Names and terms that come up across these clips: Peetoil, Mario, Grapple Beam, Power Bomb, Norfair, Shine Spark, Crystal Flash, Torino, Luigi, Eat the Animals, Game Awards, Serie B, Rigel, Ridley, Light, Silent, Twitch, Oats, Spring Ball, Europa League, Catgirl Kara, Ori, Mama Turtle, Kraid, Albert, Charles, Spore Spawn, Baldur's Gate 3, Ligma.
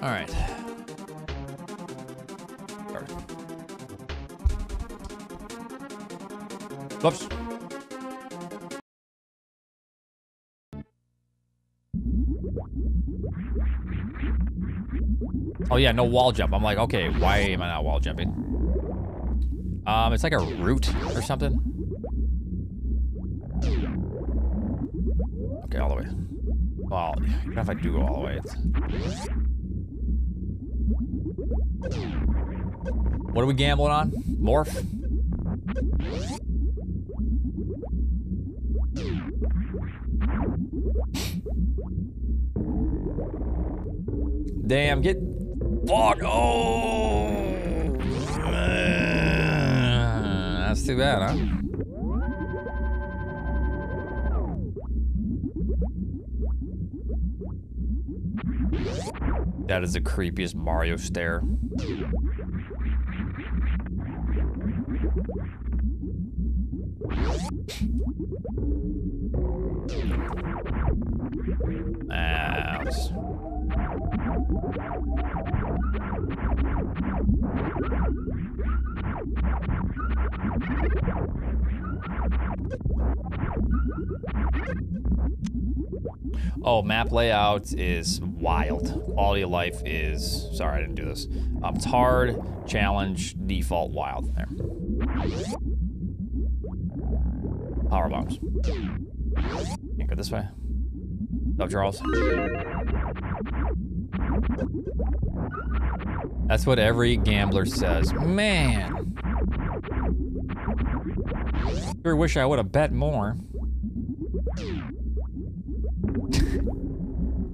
All right. Whoops. Oh yeah, no wall jump. I'm like, okay, why am I not wall jumping? It's like a root or something. Okay, all the way. Well, even if I do go all the way, it's... What are we gambling on? Morph? Damn, get... Fuck! Oh! That's too bad, huh? That is the creepiest Mario stare. Oh, map layout is wild. Quality of life is... Sorry, I didn't do this. It's hard, challenge, default, wild. There. Power bombs. Can't go this way. Up Charles. That's what every gambler says. Man. Sure wish I would have bet more.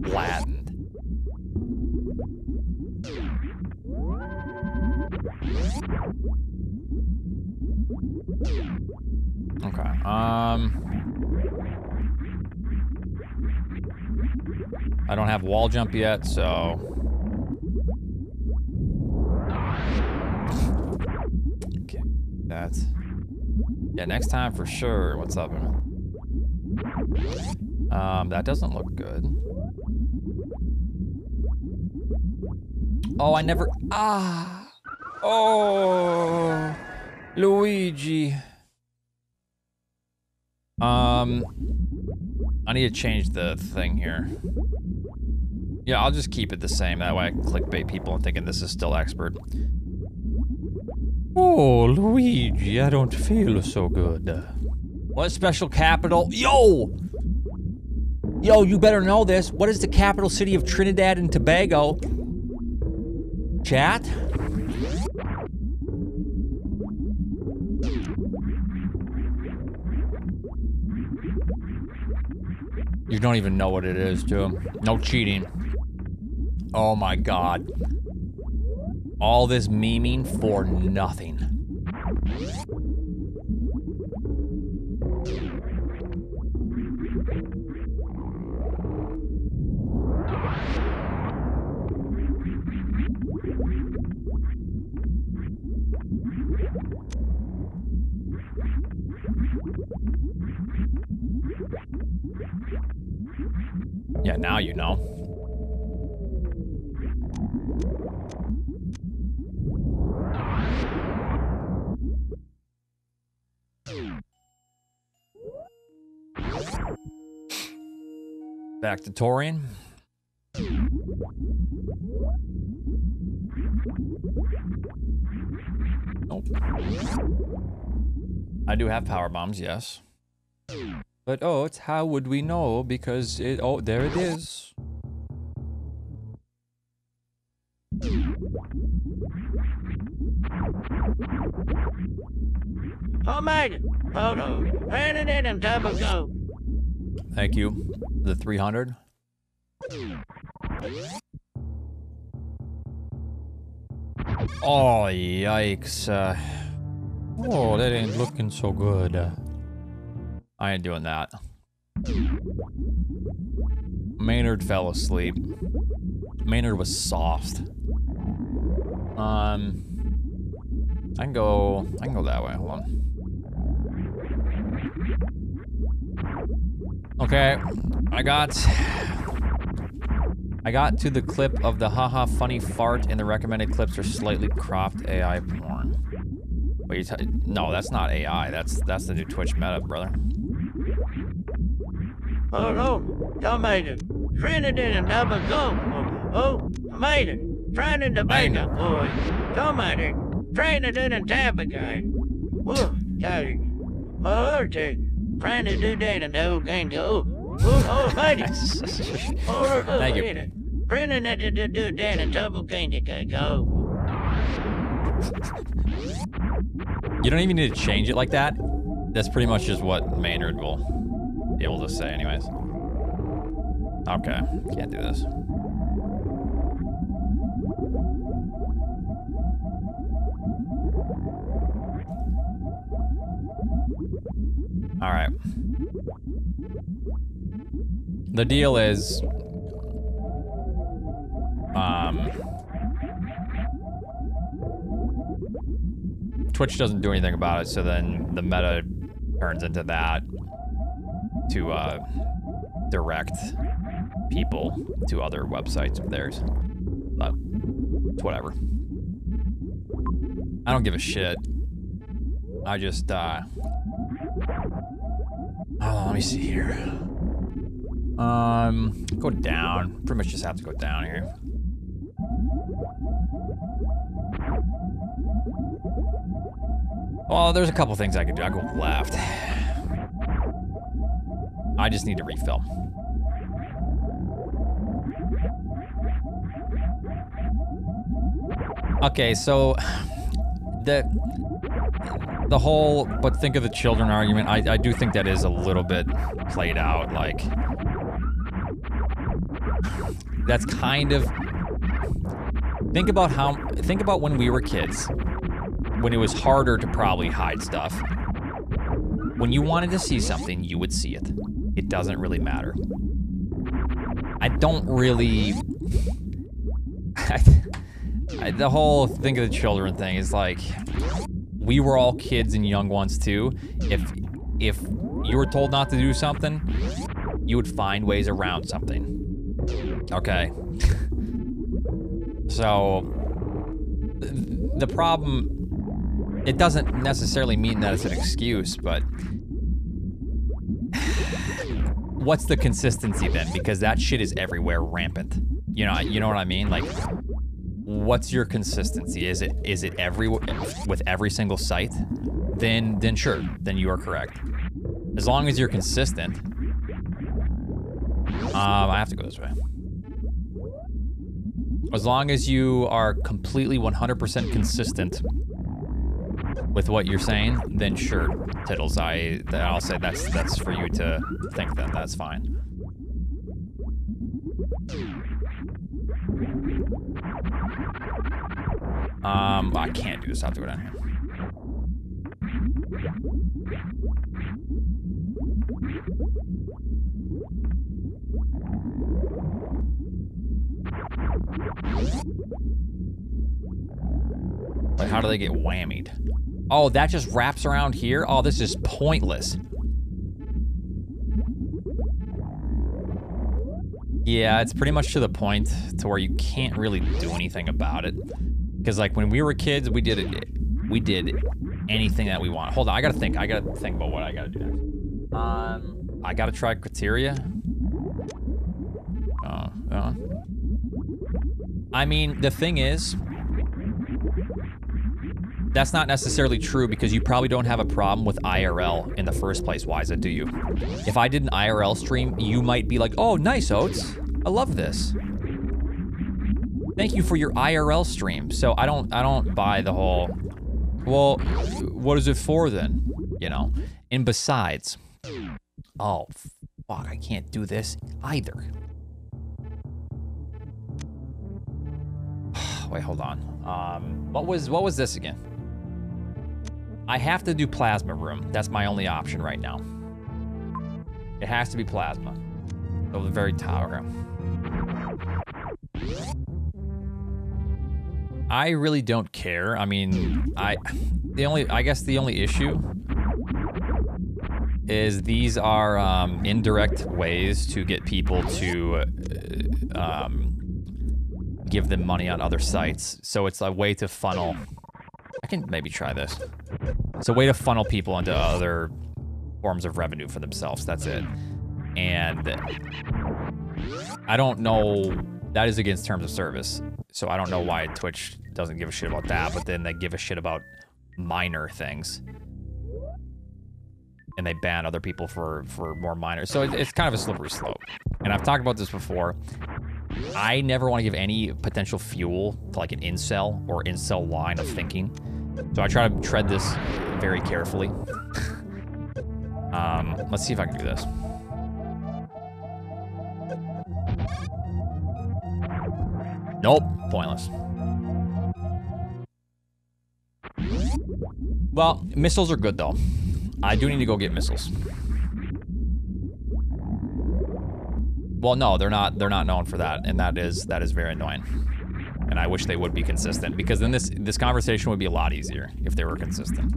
Flattened. Okay. I don't have wall jump yet, so okay. That's yeah. Next time for sure. What's up, man? That doesn't look good. Oh, I never, ah, oh, Luigi. I need to change the thing here. Yeah, I'll just keep it the same. That way I can clickbait people and thinking this is still expert. Oh, Luigi, I don't feel so good. What special capital? Yo! Yo, you better know this. What is the capital city of Trinidad and Tobago? Chat? You don't even know what it is, too. No cheating. Oh my God. All this memeing for nothing. Yeah, now you know. Back to Tourian. Nope. I do have power bombs, yes. But Oats, how would we know? Because it, oh, there it is. Oh my, oh no, and time ago. Thank you. The 300. Oh, yikes. Oh, that ain't looking so good. I ain't doing that. Maynard fell asleep. Maynard was soft. I can go that way, hold on. Okay, I got, I I got to the clip of the haha funny fart, and the recommended clips are slightly cropped AI porn. Wait, no, that's not AI. That's the new Twitch meta, brother. Oh no, y'all made it. Trinidad it and double go. Oh, made it. Trying to debate it, boys. Y'all made it. Trinidad and tap again. Whoa, daddy. My take. Trying to do that and the whole game go. Oh, made it. Thank you. Trinidad to do that and double game to go. You don't even need to change it like that. That's pretty much just what Maynard will be able to say anyways. Okay, can't do this. All right. The deal is, Twitch doesn't do anything about it, so then the meta turns into that to direct people to other websites of theirs. But it's whatever. I don't give a shit. I just, oh, let me see here. Go down. Pretty much just have to go down here. Well, there's a couple things I could do. I go left. I just need to refill. Okay, so the whole but think of the children argument, I do think that is a little bit played out. Like, that's kind of, think about when we were kids, when it was harder to probably hide stuff. When you wanted to see something, you would see it. It doesn't really matter. I don't really... the whole think of the children thing is like, we were all kids and young ones too. If you were told not to do something, you would find ways around something. Okay. So, the problem... It doesn't necessarily mean that it's an excuse, but what's the consistency then? Because that shit is everywhere rampant. You know what I mean? Like, what's your consistency? Is it everywhere with every single site? Then sure, then you are correct. As long as you're consistent. I have to go this way. As long as you are completely 100% consistent with what you're saying, then sure, Tiddles, I'll say that's for you to think that, that's fine. I can't do this, I have to go down here. Wait, how do they get whammied? Oh, that just wraps around here? Oh, this is pointless. Yeah, it's pretty much to the point to where you can't really do anything about it. Because like when we were kids, we did anything that we want. Hold on, I gotta think about what I gotta do next. I gotta try criteria. Oh. I mean, the thing is, that's not necessarily true because you probably don't have a problem with IRL in the first place, Wiza, do you? If I did an IRL stream, you might be like, oh, nice, Oats. I love this. Thank you for your IRL stream. So I don't buy the whole, well, what is it for then? You know? And besides, oh, fuck, I can't do this either. Wait, hold on. What was this again? I have to do plasma room. That's my only option right now. It has to be plasma. So the very tower room. I really don't care. I mean, I guess the only issue is these are indirect ways to get people to give them money on other sites. So it's a way to funnel. I can maybe try this. It's a way to funnel people into other forms of revenue for themselves. That's it. And I don't know. That is against terms of service. So I don't know why Twitch doesn't give a shit about that, but then they give a shit about minor things. And they ban other people for more minor. So it's kind of a slippery slope. And I've talked about this before. I never want to give any potential fuel to like an incel or incel line of thinking. So I try to tread this very carefully. Let's see if I can do this. Nope, pointless. Well, missiles are good though. I do need to go get missiles. Well, no, they're not known for that, and that is very annoying. And I wish they would be consistent, because then this conversation would be a lot easier if they were consistent.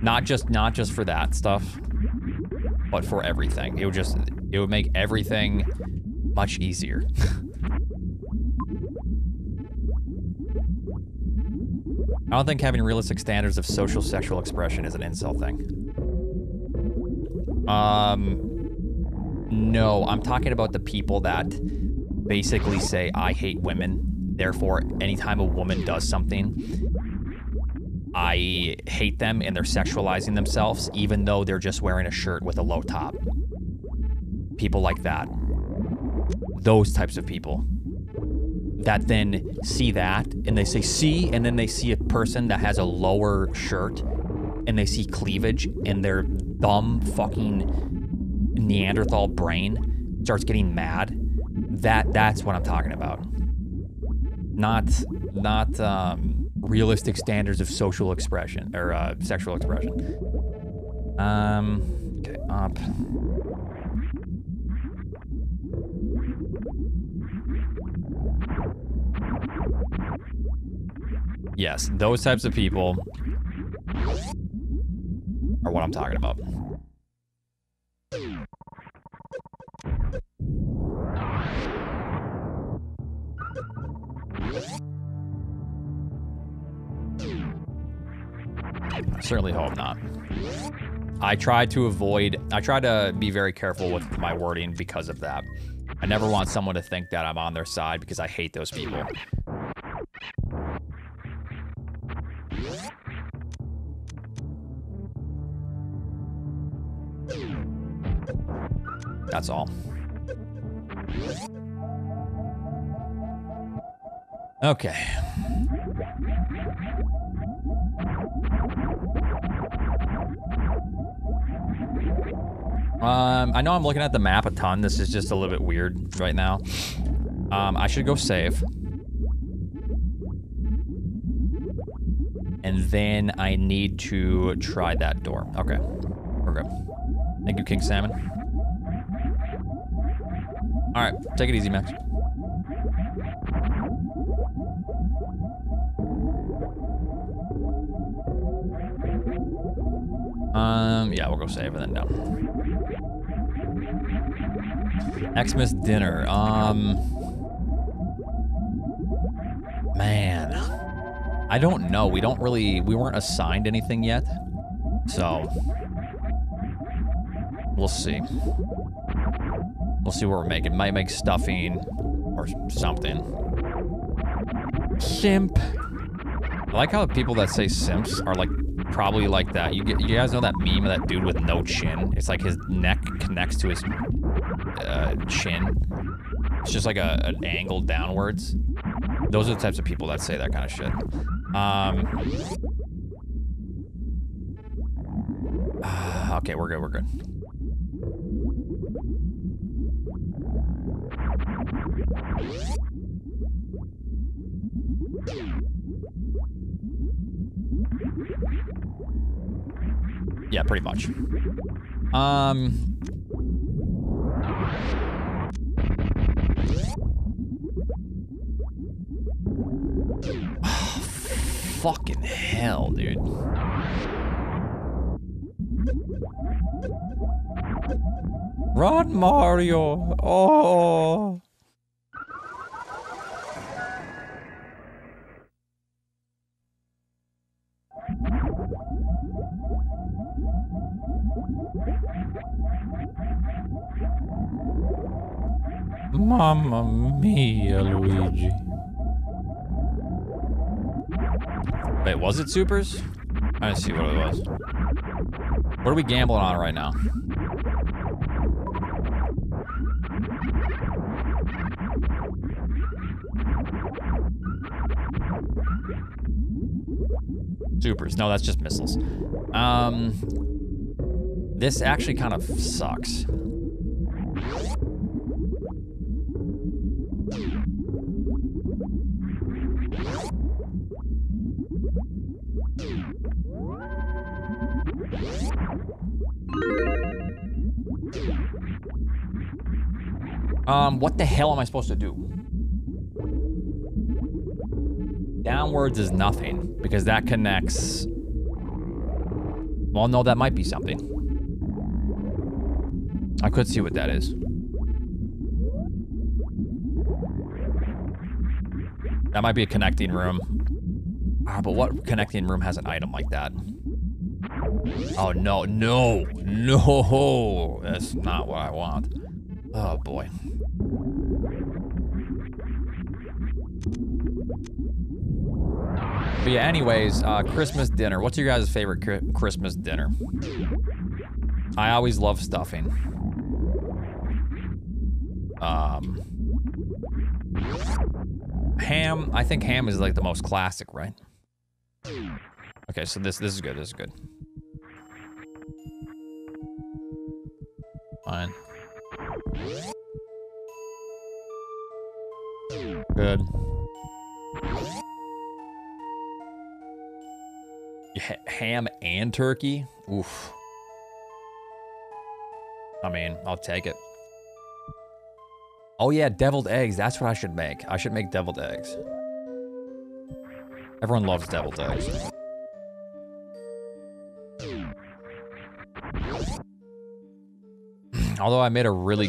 Not just for that stuff, but for everything. It would make everything much easier. I don't think having realistic standards of social sexual expression is an incel thing. No, I'm talking about the people that basically say, I hate women. Therefore, anytime a woman does something, I hate them, and they're sexualizing themselves, even though they're just wearing a shirt with a low top. People like that. Those types of people. That then see that, and they say, see, and then they see a person that has a lower shirt, and they see cleavage, and their dumb fucking Neanderthal brain starts getting mad. That's what I'm talking about. Not realistic standards of social expression, or sexual expression. Okay, up. Yes, those types of people are what I'm talking about. I certainly hope not. I try to be very careful with my wording because of that. I never want someone to think that I'm on their side, because I hate those people. That's all. Okay. I know I'm looking at the map a ton. This is just a little bit weird right now. I should go save. And then I need to try that door. Okay. We're good. Thank you, King Salmon. All right, take it easy, Max. Yeah, we'll go save and then down. Xmas dinner. Man, I don't know. We weren't assigned anything yet, so we'll see. We'll see what we're making. Might make stuffing or something. Simp. I like how people that say simps are like probably like that. You guys know that meme of that dude with no chin? It's like his neck connects to his chin. It's just like an angle downwards. Those are the types of people that say that kind of shit. Okay, we're good. We're good. Yeah, pretty much. Fucking hell, dude. Run, Mario. Oh. Mamma mia, Luigi. Wait, was it supers? I didn't see what it was. What are we gambling on right now? Supers. No, that's just missiles. This actually kind of sucks. What the hell am I supposed to do? Downwards is nothing, because that connects... Well, no, that might be something. I could see what that is. That might be a connecting room. Ah, but what connecting room has an item like that? Oh, no, no, no. That's not what I want. Oh, boy. But yeah, anyways, Christmas dinner. What's your guys' favorite Christmas dinner? I always love stuffing. Ham, I think ham is like the most classic, right? Okay, so this is good, this is good. Fine. Good. Yeah, ham and turkey? Oof. I mean, I'll take it. Oh yeah, deviled eggs. That's what I should make. I should make deviled eggs. Everyone loves deviled eggs. Although I made a really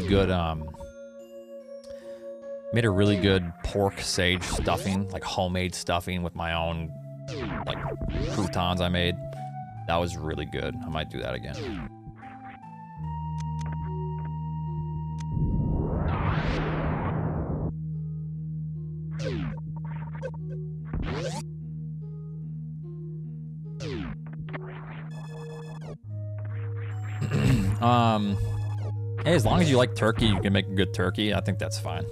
good, pork sage stuffing, like homemade stuffing with my own, like, croutons I made. That was really good. I might do that again. Hey, as long as you like turkey, you can make a good turkey. I think that's fine.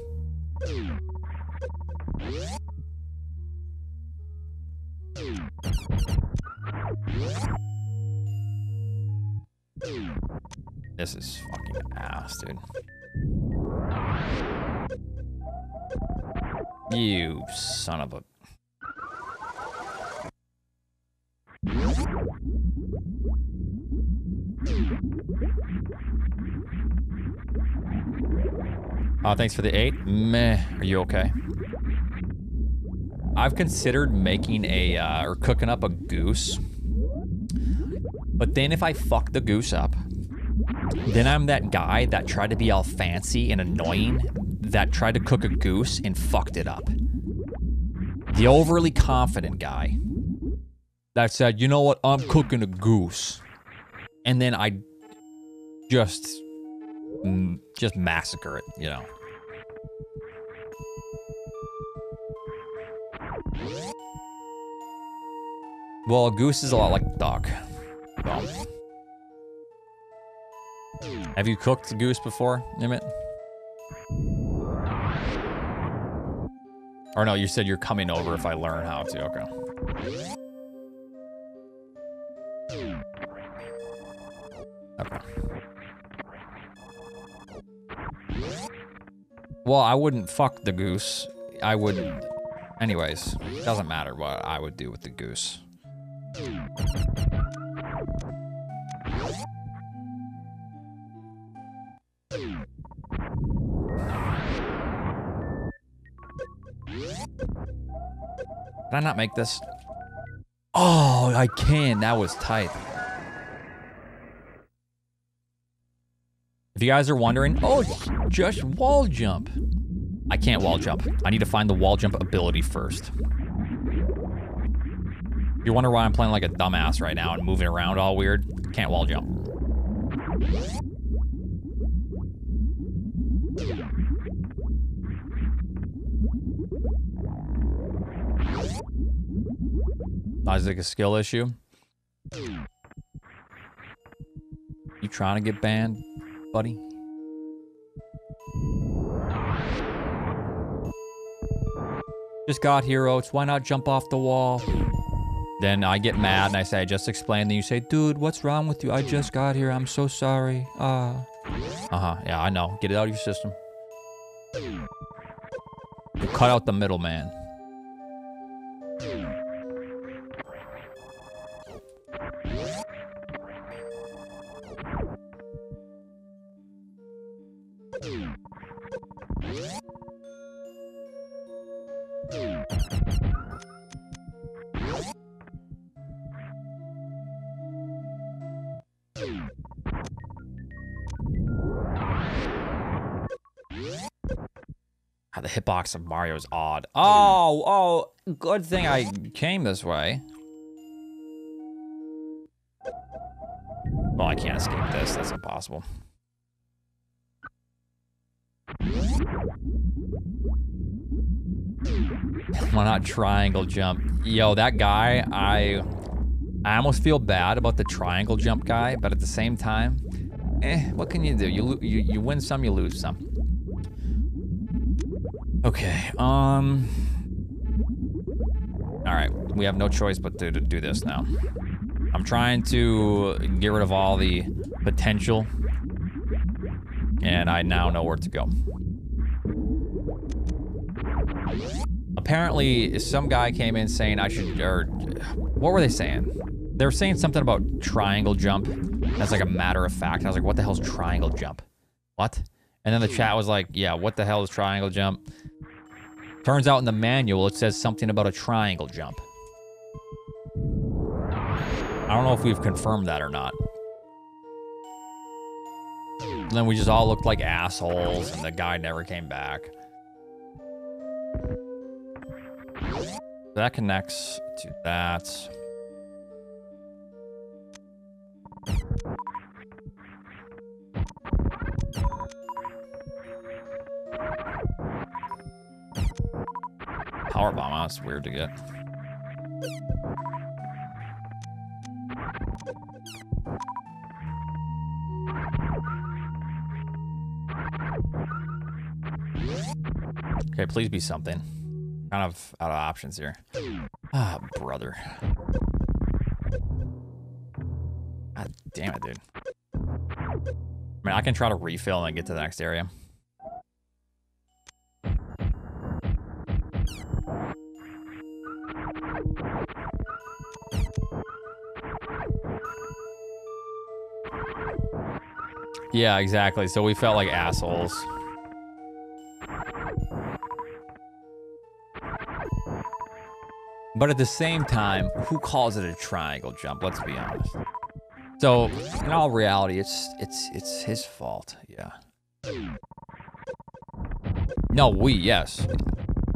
This is fucking ass, dude. You son of a... Thanks for the 8. Meh. Are you okay? I've considered making a, or cooking up a goose. But then if I fuck the goose up, then I'm that guy that tried to be all fancy and annoying that tried to cook a goose and fucked it up. The overly confident guy that said, you know what, I'm cooking a goose. And then I just massacre it, you know. Well, a goose is a lot like a duck. So. Have you cooked a goose before, Nimit? Or no, you said you're coming over if I learn how to. Okay. Okay. Well, I wouldn't fuck the goose. I would... Anyways, doesn't matter what I would do with the goose. Can I not make this? Oh, I can. That was tight. If you guys are wondering, oh, just wall jump. I can't wall jump. I need to find the wall jump ability first. You wonder why I'm playing like a dumbass right now and moving around all weird? Can't wall jump. Sounds like a skill issue. You trying to get banned, buddy? Just got here, Oats. Why not jump off the wall? Then I get mad and I say, I just explained. Then you say, dude, what's wrong with you? I just got here. I'm so sorry. Yeah, I know. Get it out of your system. You cut out the middleman. The hitbox of Mario is odd. Oh, good thing I came this way. Well, I can't escape this. That's impossible. Why not triangle jump? Yo, that guy, I almost feel bad about the triangle jump guy, but at the same time, what can you do? You win some, you lose some. Okay, all right, we have no choice but to do this now. I'm trying to get rid of all the potential, and I now know where to go. Apparently, some guy came in saying I should, or what were they saying? They were saying something about triangle jump. That's like a matter of fact. I was like, what the hell's triangle jump? What? And then the chat was like, yeah, what the hell is triangle jump? Turns out in the manual, it says something about a triangle jump. I don't know if we've confirmed that or not. And then we just all looked like assholes and the guy never came back. That connects to that. Power Bomb, that's weird to get. Okay, please be something. Kind of out of options here. Ah, brother. God damn it, dude. I mean, I can try to refill and then get to the next area. Yeah, exactly. So we felt like assholes. But at the same time, who calls it a triangle jump? Let's be honest. So, in all reality, it's his fault. Yeah. No, yes.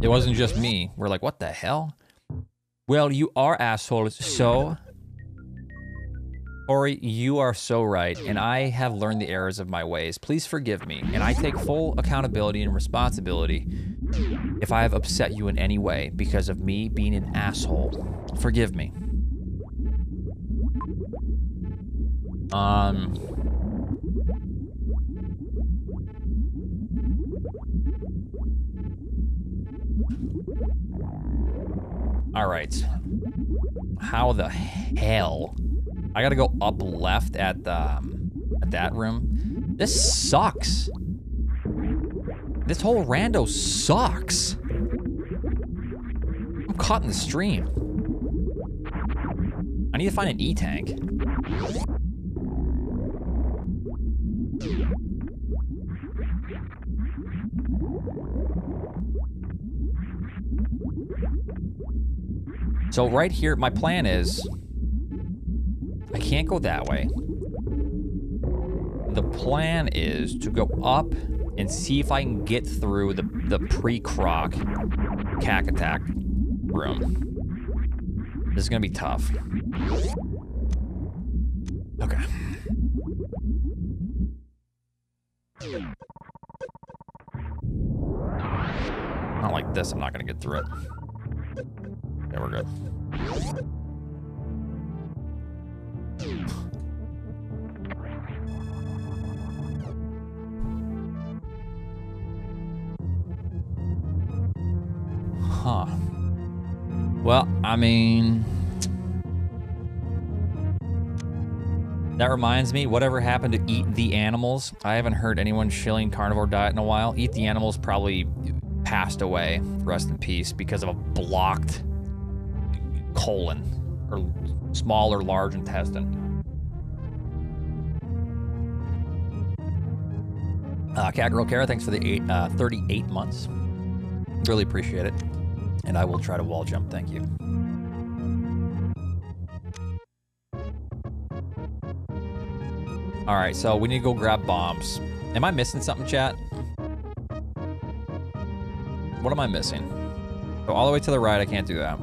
It wasn't just me. We're like, what the hell? Well, you are assholes, so... Ori, you are so right, and I have learned the errors of my ways. Please forgive me, and I take full accountability and responsibility if I have upset you in any way because of me being an asshole. Forgive me. All right. How the hell... I gotta go up left at the at that room. This sucks. This whole rando sucks. I'm caught in the stream. I need to find an E-Tank. So right here, my plan is... I can't go that way. The plan is to go up and see if I can get through the pre-croc cack attack room. This is gonna be tough. Okay. Not like this, I'm not gonna get through it. Yeah, we're good. Huh. Well, I mean, that reminds me, whatever happened to Eat the Animals? I haven't heard anyone shilling carnivore diet in a while. Eat the Animals probably passed away, rest in peace, because of a blocked colon, or small or large intestine. Catgirl Kara, thanks for the 38 months. Really appreciate it. And I will try to wall jump, thank you. All right, so we need to go grab bombs. Am I missing something, chat? What am I missing? Go all the way to the right, I can't do that.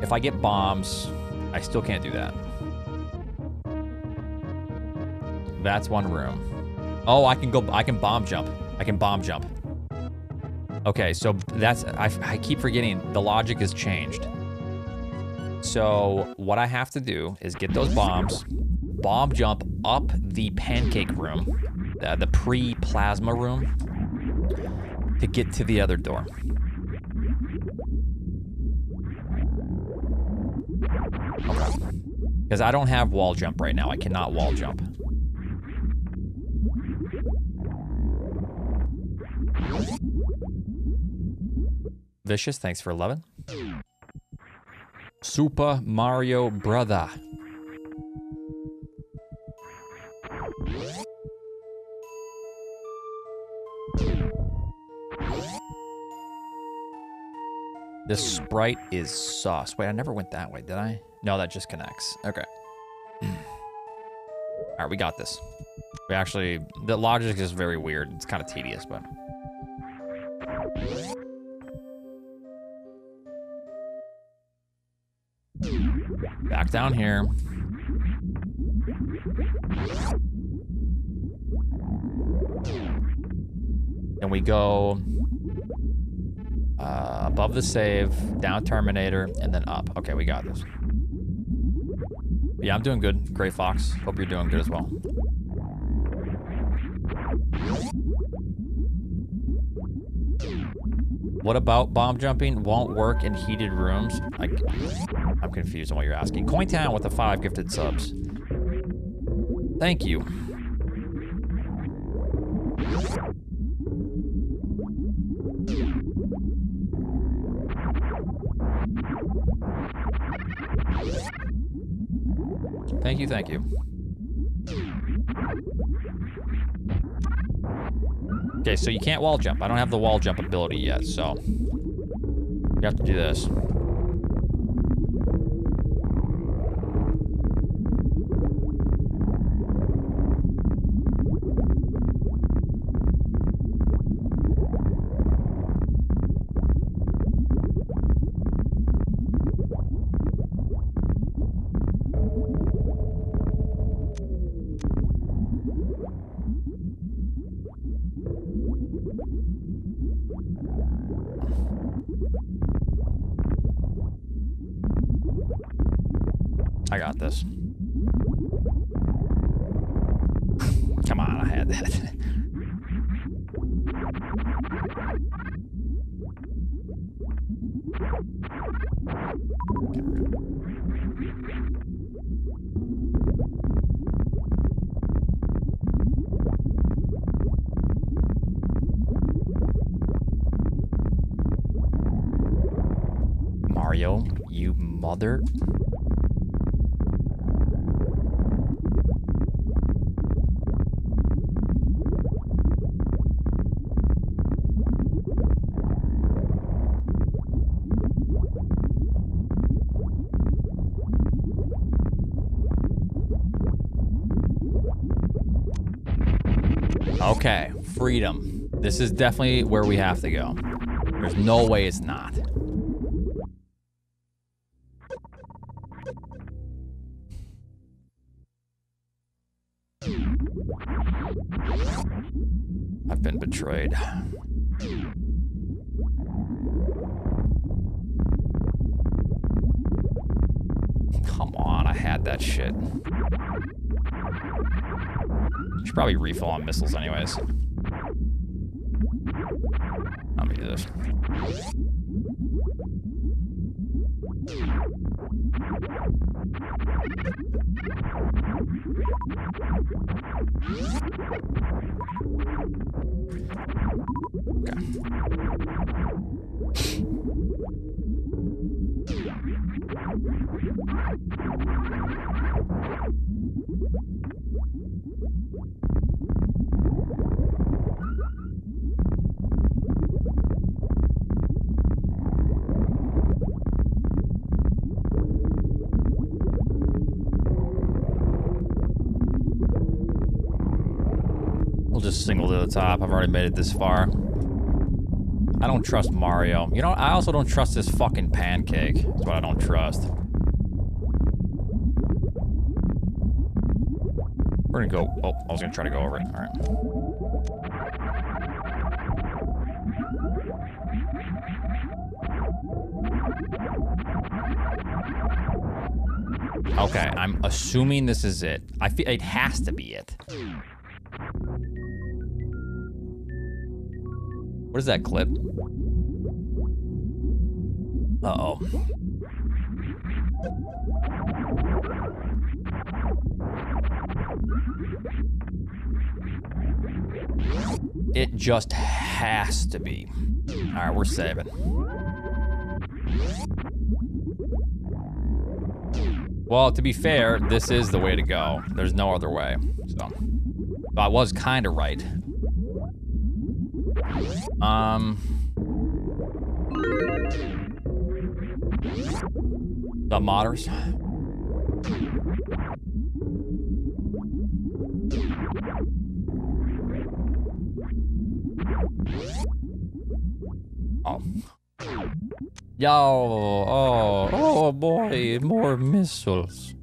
If I get bombs, I still can't do that. That's one room. Oh, I can go, I can bomb jump. I can bomb jump. Okay, so that's, I keep forgetting, the logic has changed. So what I have to do is get those bombs, bomb jump up the pancake room, the pre-plasma room, to get to the other door. Okay. Because I don't have wall jump right now. I cannot wall jump. Vicious, thanks for loving. Super Mario Brother. This sprite is sauce. Wait, I never went that way, did I? No, that just connects. Okay. All right, we got this. We actually, the logic is very weird. It's kind of tedious, but. Back down here. And we go above the save, down Terminator, and then up. Okay, we got this. Yeah, I'm doing good. Gray Fox, hope you're doing good as well. What about bomb jumping? Won't work in heated rooms? I'm confused on what you're asking. Cointown with the 5 gifted subs. Thank you. Thank you, thank you. Okay, so you can't wall jump. I don't have the wall jump ability yet, so you have to do this. I got this. Come on, I had that. Mario, you mother. Okay, freedom. This is definitely where we have to go. There's no way it's not. I've been betrayed. at that shit. Should probably refill on missiles anyways. Let me do this. Single to the top. I've already made it this far. I don't trust Mario. You know, I also don't trust this fucking pancake. That's what I don't trust. We're gonna go... Oh, I was gonna try to go over it. All right. Okay, I'm assuming this is it. I feel it has to be it. What is that clip? Uh-oh. It just has to be. All right, we're saving. Well, to be fair, this is the way to go. There's no other way, so. But I was kind of right. The modders. Oh. Yo, oh, oh boy, more missiles.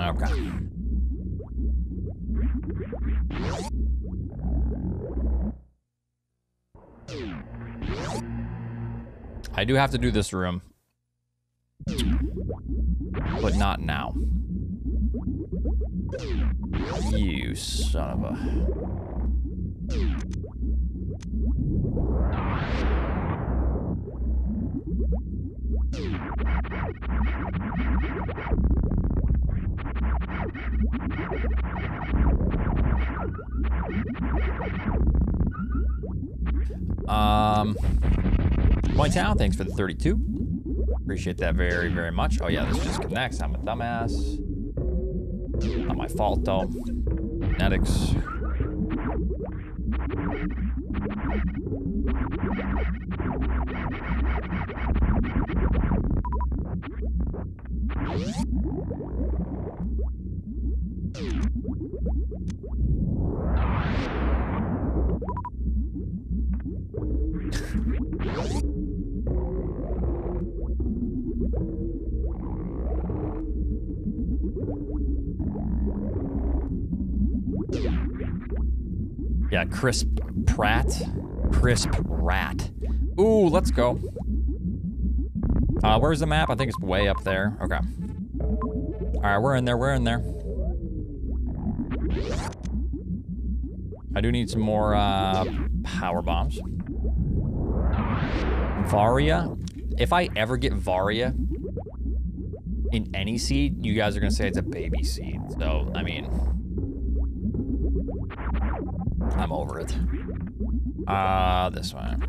Okay. I do have to do this room, but not now. You son of a... Point out, thanks for the 32. Appreciate that very, very much. Oh yeah, this just connects. I'm a dumbass. Not my fault though. Genetics. Yeah, Crisp Pratt. Crisp Rat. Ooh, let's go. Where's the map? I think it's way up there. Okay. All right, we're in there. We're in there. I do need some more power bombs. Varia. If I ever get Varia in any seed, you guys are going to say it's a baby seed. So, I mean... I'm over it. This one.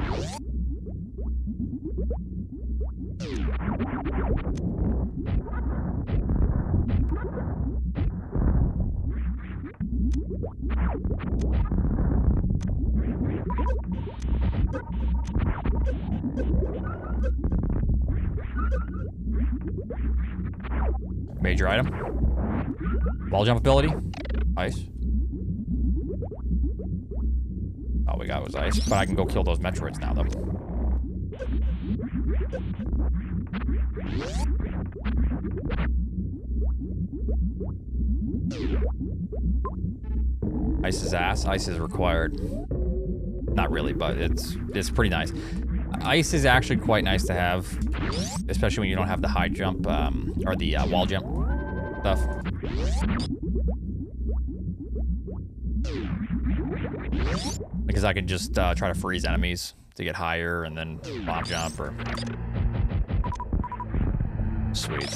Major item. Ball jump ability. Ice. All we got was ice, but I can go kill those Metroids now, though. Ice is ass. Ice is required. Not really, but it's pretty nice. Ice is actually quite nice to have, especially when you don't have the high jump, or the wall jump stuff. Because I can just try to freeze enemies to get higher and then bomb jump or... Sweet.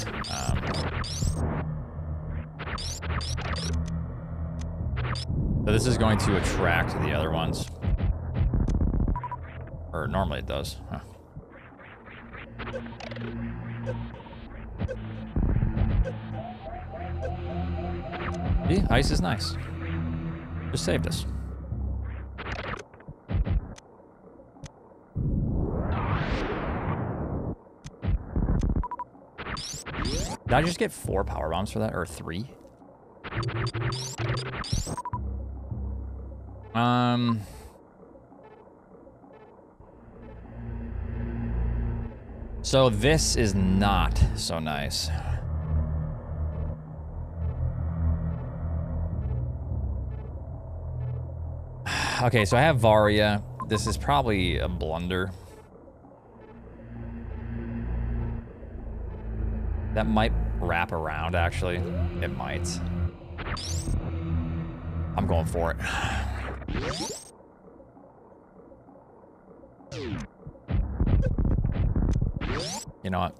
So this is going to attract the other ones. Or normally it does. Huh. See, ice is nice. Just saved us. Did I just get 4 power bombs for that, or 3? So this is not so nice. Okay, so I have Varia. This is probably a blunder. That might wrap around, actually. It might. I'm going for it. You know what?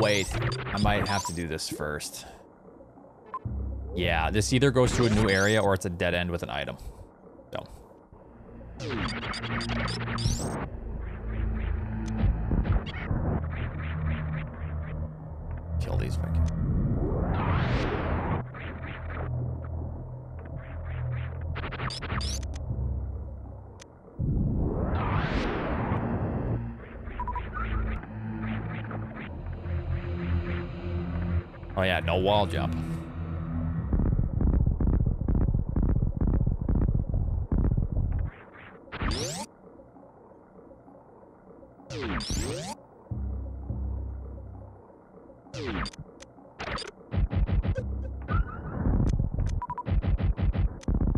Wait, I might have to do this first. Yeah, this either goes to a new area or it's a dead end with an item. So. Kill these if I can. Oh yeah, no wall jump.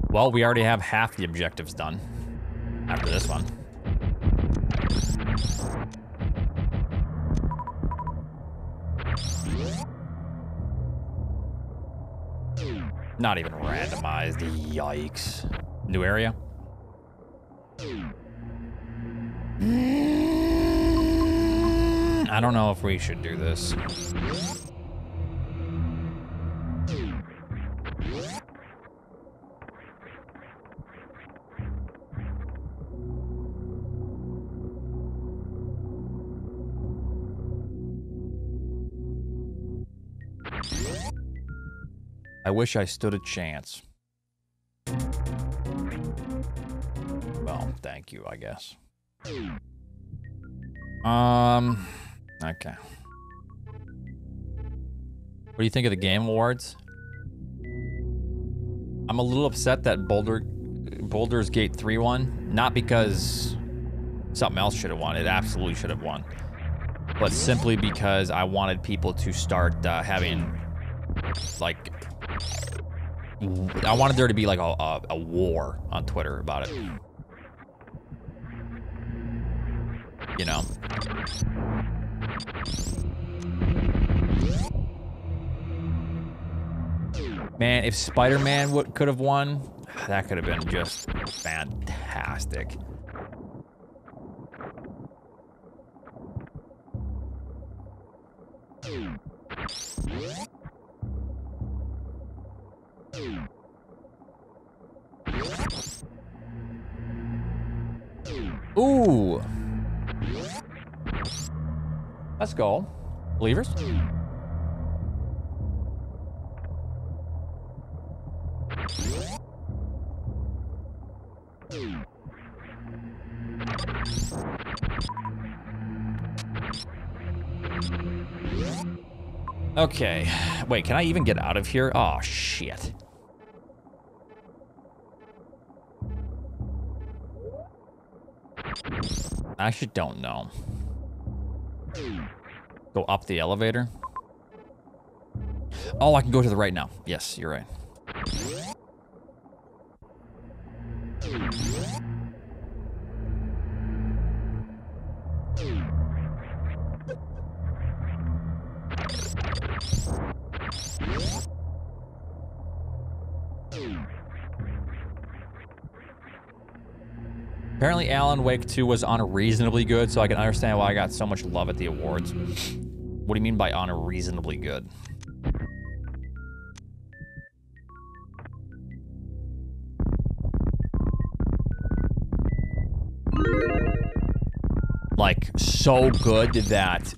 Well, we already have half the objectives done after this one. Not even randomized, yikes. New area? I don't know if we should do this. I wish I stood a chance. Well, thank you, I guess. Okay. What do you think of the Game Awards? I'm a little upset that Baldur's Gate 3 won. Not because something else should have won. It absolutely should have won. But simply because I wanted people to start having, like... I wanted there to be like a war on Twitter about it. You know? Man, if Spider-Man could have won, that could have been just fantastic. Ooh. Let's go. Believers. Okay. Wait, can I even get out of here? Oh, shit. I actually don't know. Go up the elevator. Oh, I can go to the right now. Yes, you're right. Apparently Alan Wake 2 was unreasonably good, so I can understand why I got so much love at the awards. What do you mean by unreasonably good? Like, so good that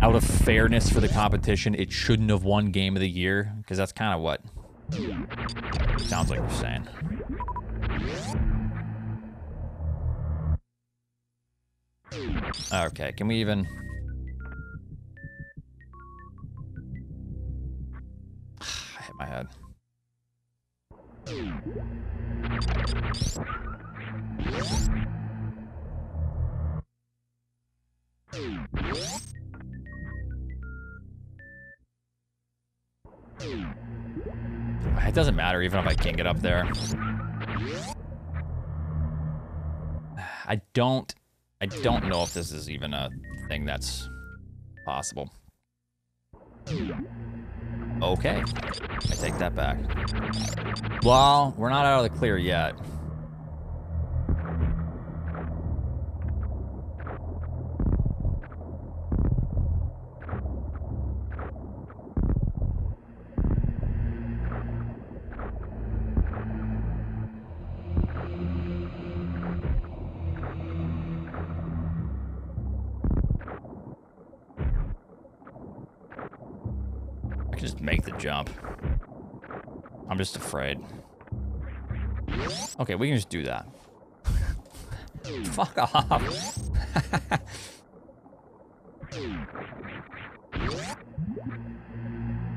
out of fairness for the competition, it shouldn't have won Game of the Year, because that's kind of what it sounds like we're saying. Okay, can we even... I hit my head. It doesn't matter even if I can't get up there. I don't know if this is even a thing that's possible. Okay, I take that back. Well, we're not out of the clear yet. Jump. I'm just afraid. Okay, we can just do that. Fuck off.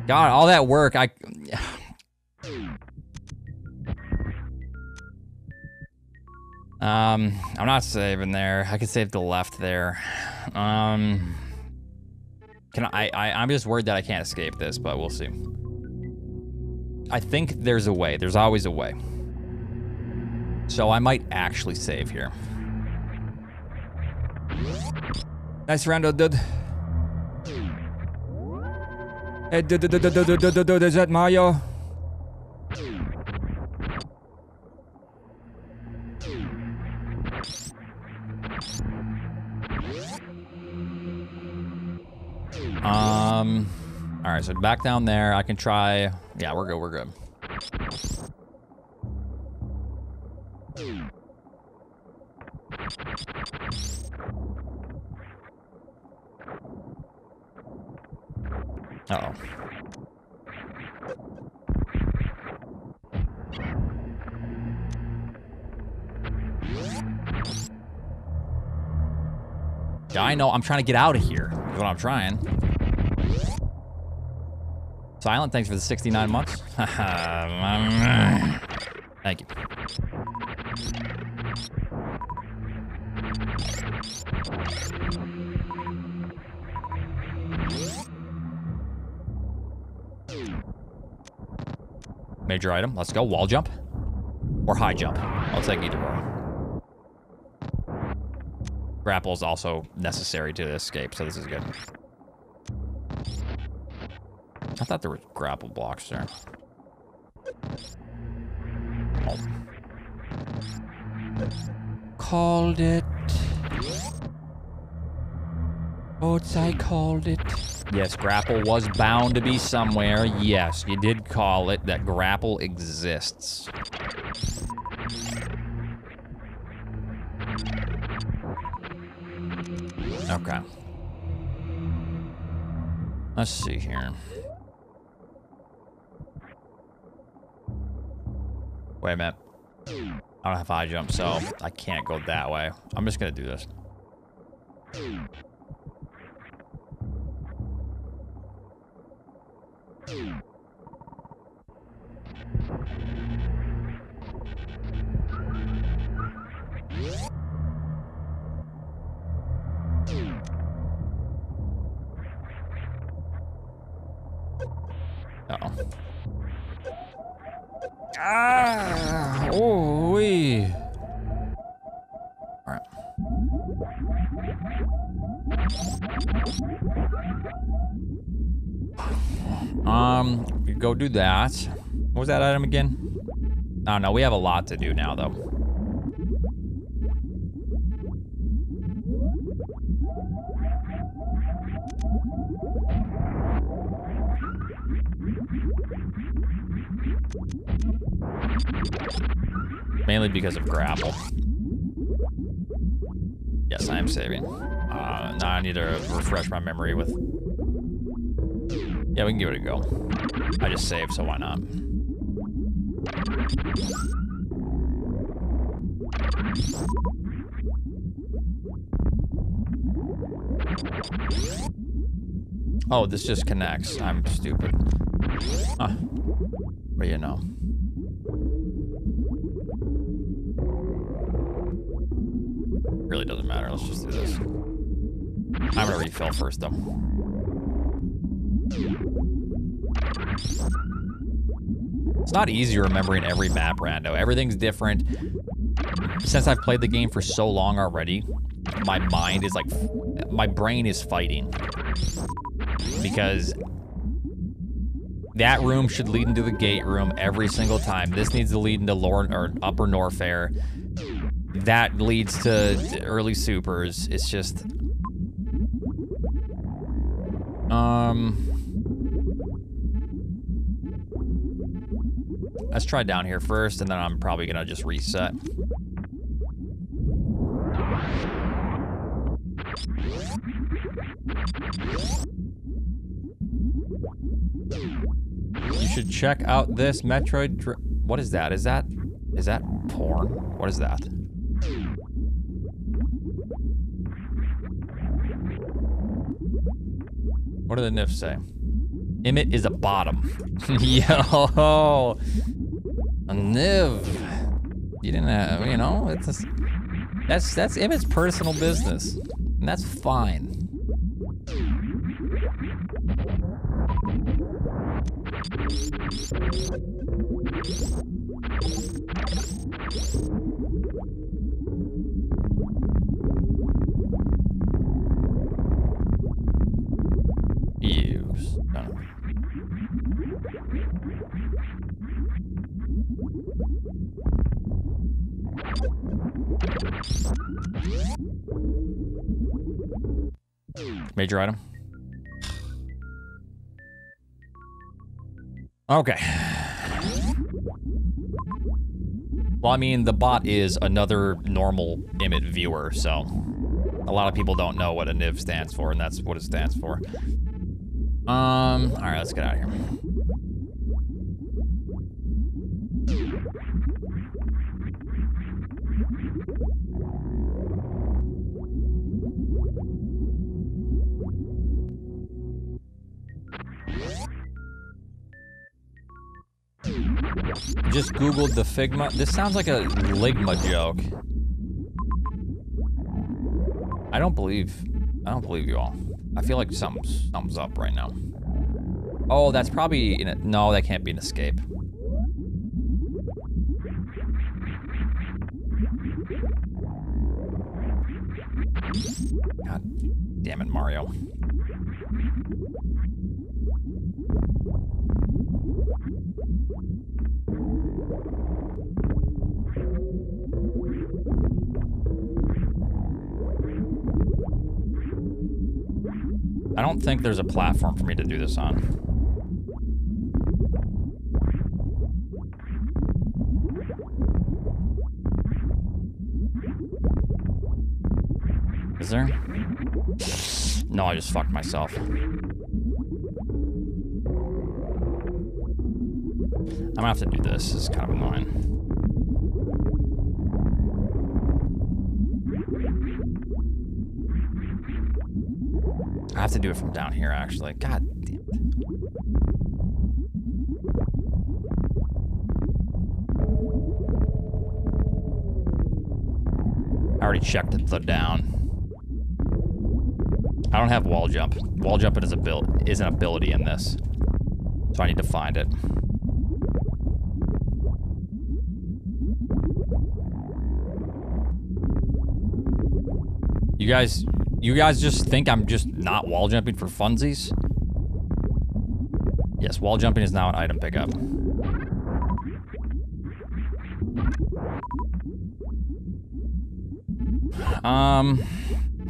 God, all that work, I... I'm not saving there. I could save the left there. Can I'm just worried that I can't escape this, but we'll see. I think there's a way. There's always a way. So I might actually save here. Nice round, dude. Hey, dude, is that Mario? All right, so back down there, I can try. Yeah, we're good, we're good. Uh-oh. Yeah, I know, I'm trying to get out of here, is what I'm trying. Silent, thanks for the 69 months. Thank you. Major item, let's go. Wall jump or high jump. I'll take either one. Grapple is also necessary to escape, so this is good. I thought there were grapple blocks there. Oh. Called it. Oats, I called it. Yes, grapple was bound to be somewhere. Yes, you did call it that grapple exists. Okay. Let's see here. Wait a minute. I don't have high jump, so I can't go that way. I'm just gonna do this. Uh-oh. Ah! Oh, wee. All right. We go do that. What was that item again? I don't know. We have a lot to do now, though. Mainly because of grapple. Yes, I am saving. Now I need to refresh my memory with... Yeah, we can give it a go. I just saved, so why not? Oh, this just connects. I'm stupid. Huh. But you know. Really doesn't matter. Let's just do this. I'm gonna refill first, though. It's not easy remembering every map, Rando. Everything's different. Since I've played the game for so long already, my mind is like... My brain is fighting. Because that room should lead into the gate room every single time. This needs to lead into lower, or upper Norfair. That leads to early supers. It's just... Let's try down here first, and then I'm probably gonna just reset. You should check out this Metroid what is that? Is that porn? What is that? What do the NIFs say? Emmett is a bottom. Yo, a NIV. You didn't have, you know, it's just, that's Emmett's personal business, and that's fine. You son of a... Major item. Okay. Well, I mean, the bot is another normal Image viewer, so a lot of people don't know what a NIV stands for, and that's what it stands for. All right, let's get out of here. Just Googled the Figma. This sounds like a Ligma joke. I don't believe you all. I feel like something's up right now. Oh, that's probably, no, that can't be an escape. God damn it, Mario. I don't think there's a platform for me to do this on. Is there? No, I just fucked myself. I'm gonna have to do this. This is kind of annoying. I have to do it from down here, actually. God damn it. I already checked the down. I don't have wall jump. Wall jumping is an ability in this. So I need to find it. You guys just think I'm just not wall jumping for funsies? Yes, wall jumping is now an item pickup.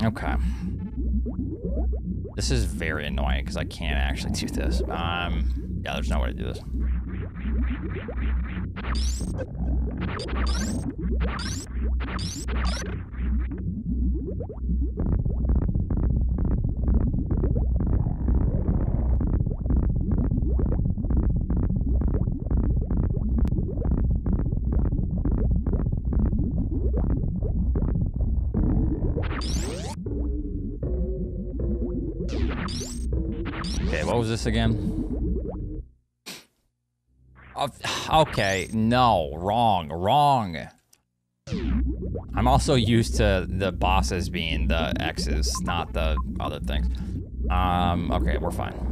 Okay. This is very annoying because I can't actually do this. Yeah, there's no way to do this. Okay, what was this again? Okay, no, wrong. I'm also used to the bosses being the X's, not the other things. Okay, we're fine.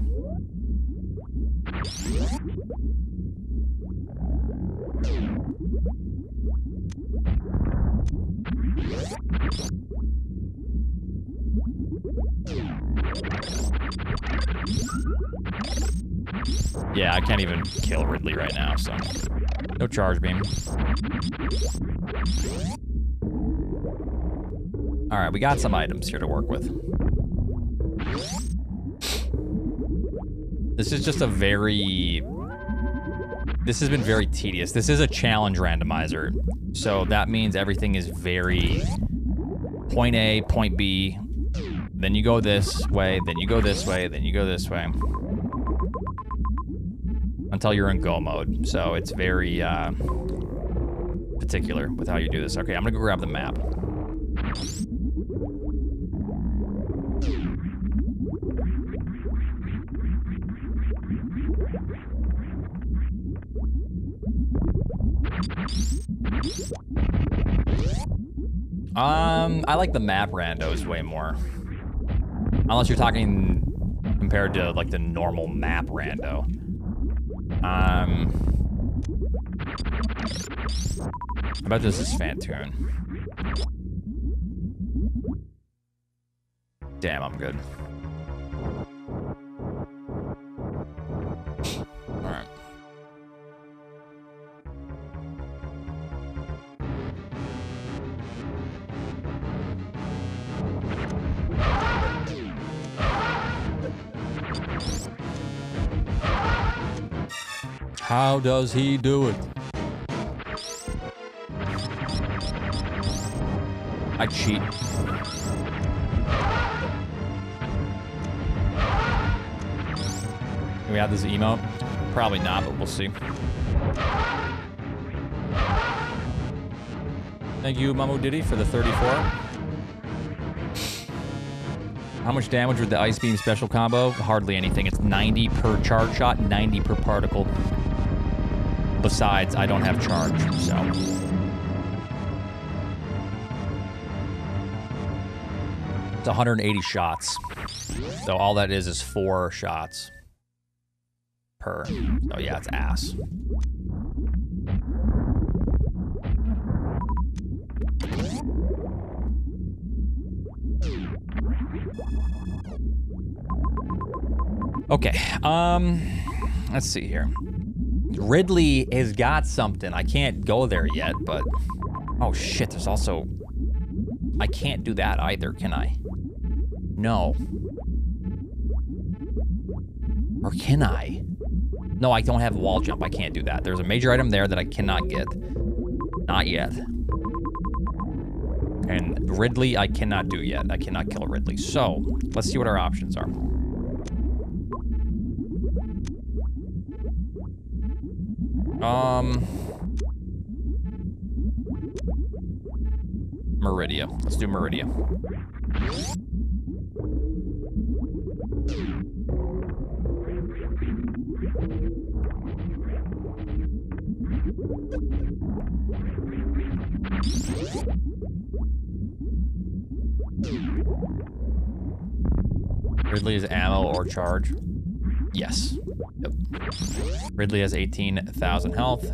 Yeah, I can't even kill Ridley right now, so no charge beam. All right, we got some items here to work with. This is just a very... This has been very tedious. This is a challenge randomizer, so that means everything is very point A, point B, then you go this way, then you go this way, then you go this way. Until you're in go mode. So it's very particular with how you do this. Okay, I'm gonna go grab the map. I like the map randos way more. Unless you're talking compared to like the normal map rando. I bet this is Fantoon. Damn, I'm good. All right. How does he do it? I cheat. Can we add this emote? Probably not, but we'll see. Thank you, Mamu Diddy, for the 34. How much damage with the Ice Beam special combo? Hardly anything. It's 90 per charge shot, 90 per particle. Besides, I don't have charge, so. It's 180 shots. So all that is 4 shots per. Oh yeah, it's ass. Okay, let's see here. Ridley has got something. I can't go there yet, but... Oh, shit, there's also... I can't do that either, can I? No. Or can I? No, I don't have wall jump. I can't do that. There's a major item there that I cannot get. Not yet. And Ridley, I cannot do yet. I cannot kill Ridley. So, let's see what our options are. Maridia. Let's do Maridia. Ridley is ammo or charge? Yes. Yep. Ridley has 18,000 health.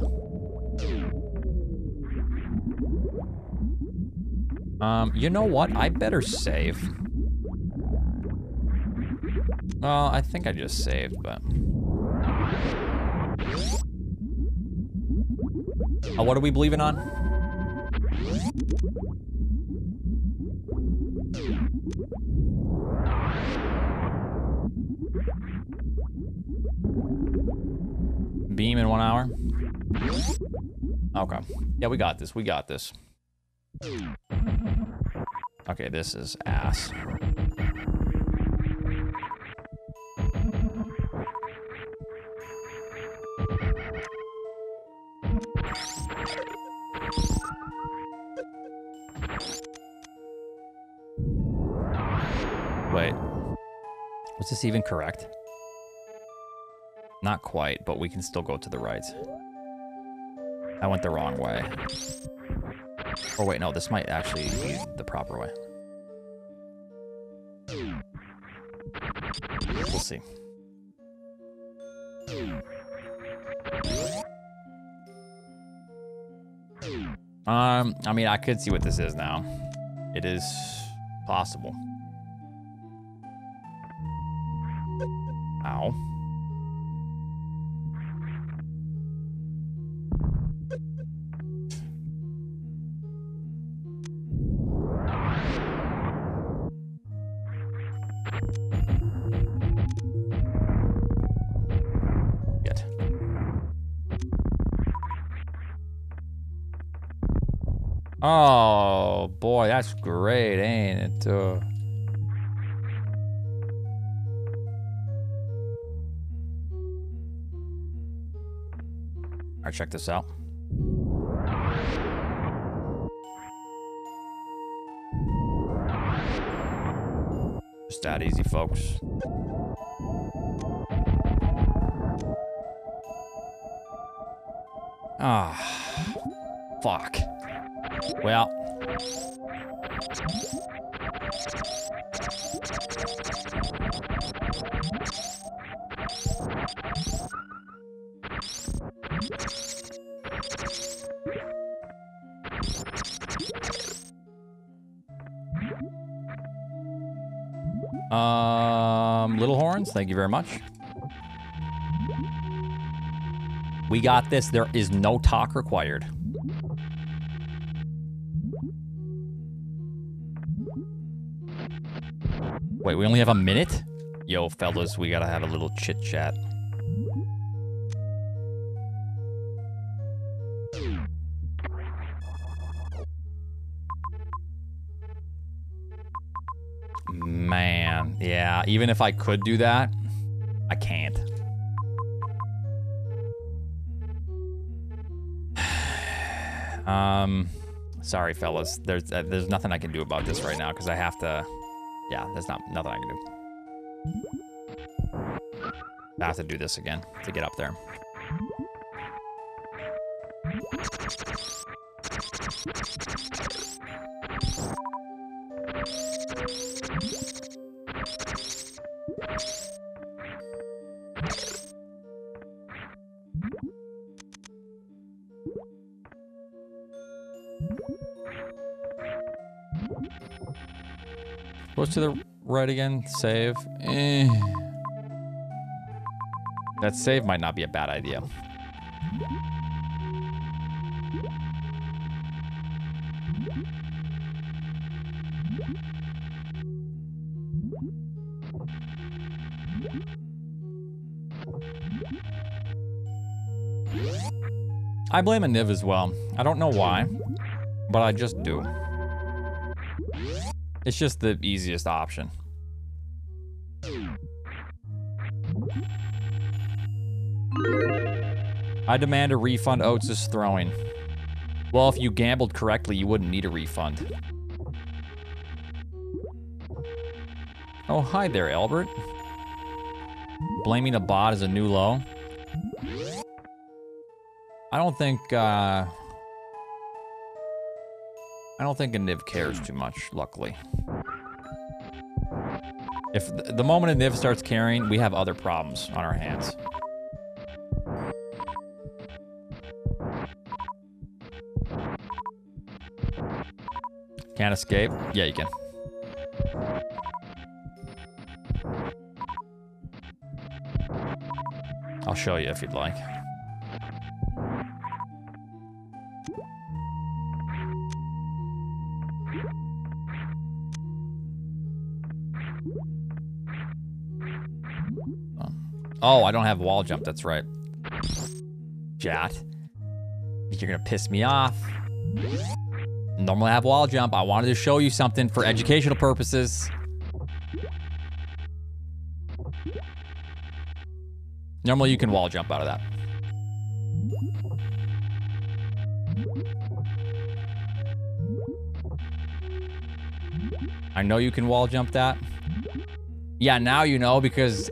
You know what? I better save. Well, I think I just saved, but... Oh, what are we believing on? Beam in 1 hour. Okay. Yeah, we got this. We got this. Okay, this is ass. Wait. Was this even correct? Not quite, but we can still go to the right. I went the wrong way. Oh wait, no, this might actually be the proper way. We'll see. I mean, I could see what this is now. It is possible. Ow. Oh boy, that's great, ain't it? All right, check this out. Just that easy, folks. Ah, fuck. Well, little horns, thank you very much. We got this. There is no talk required. Wait, we only have a minute? Yo, fellas, we gotta have a little chit-chat. Man, yeah, even if I could do that, I can't. Sorry, fellas. There's nothing I can do about this right now, because I have to... Yeah, there's nothing I can do. I have to do this again to get up there. What's to the right again? Save. That save might not be a bad idea. I blame a Niv as well. I don't know why, but I just do. It's just the easiest option. I demand a refund. Oats is throwing. Well, if you gambled correctly, you wouldn't need a refund. Oh, hi there, Albert. Blaming a bot is a new low. I don't think a Niv cares too much, luckily. If the moment a Niv starts caring, we have other problems on our hands. Can't escape? Yeah, you can. I'll show you if you'd like. Oh, I don't have wall jump, that's right. Chat. You're gonna piss me off. Normally I have wall jump. I wanted to show you something for educational purposes. Normally you can wall jump out of that. I know you can wall jump that. Yeah, now you know because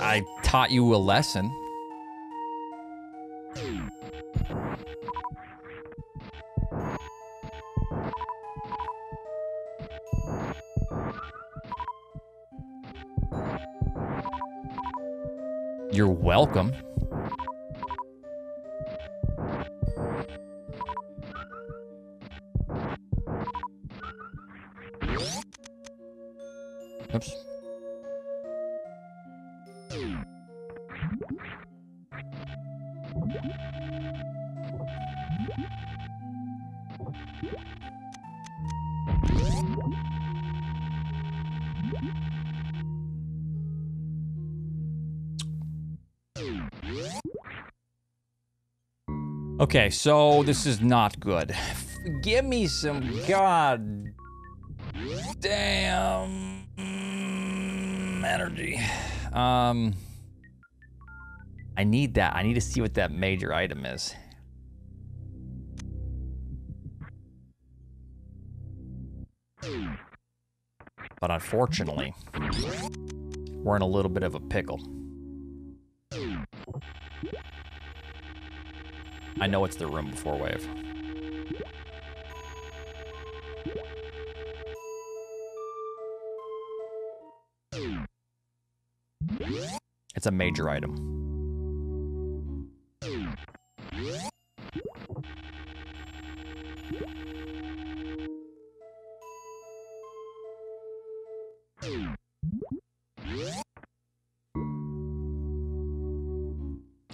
I taught you a lesson. You're welcome. Oops. Okay, so this is not good. Give me some god damn energy. I need that. I need to see what that major item is. But unfortunately, we're in a little bit of a pickle. I know it's the room before wave. It's a major item.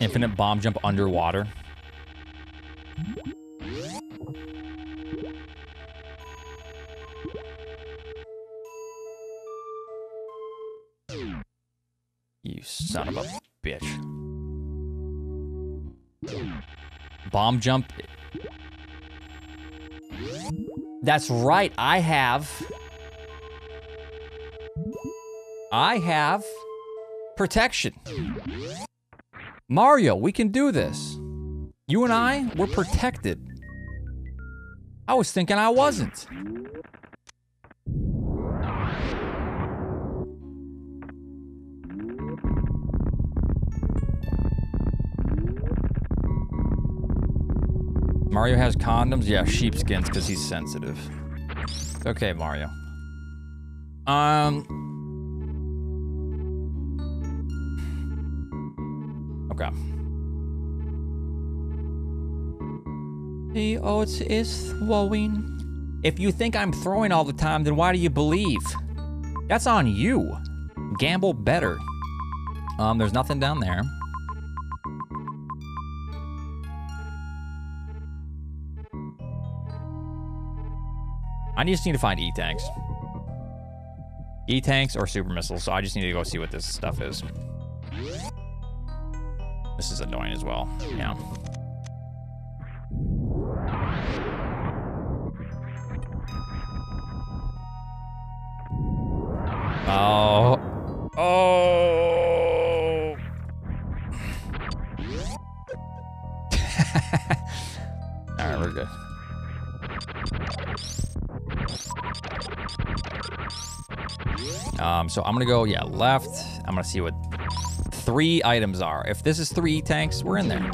Infinite bomb jump underwater. You son of a bitch. Bomb jump. That's right. I have protection. Mario, we can do this. You and I, we're protected. I was thinking I wasn't. Mario has condoms? Yeah, sheepskins, because he's sensitive. Okay, Mario. Okay. The Oats is throwing. If you think I'm throwing all the time, then why do you believe? That's on you. Gamble better. There's nothing down there. I just need to find E-Tanks. E-Tanks or Super Missiles, so I just need to go see what this stuff is. This is annoying as well. Yeah. Oh. Oh. All right, we're good. So I'm gonna go, yeah, left. I'm gonna see what 3 items are. If this is 3 tanks, we're in there.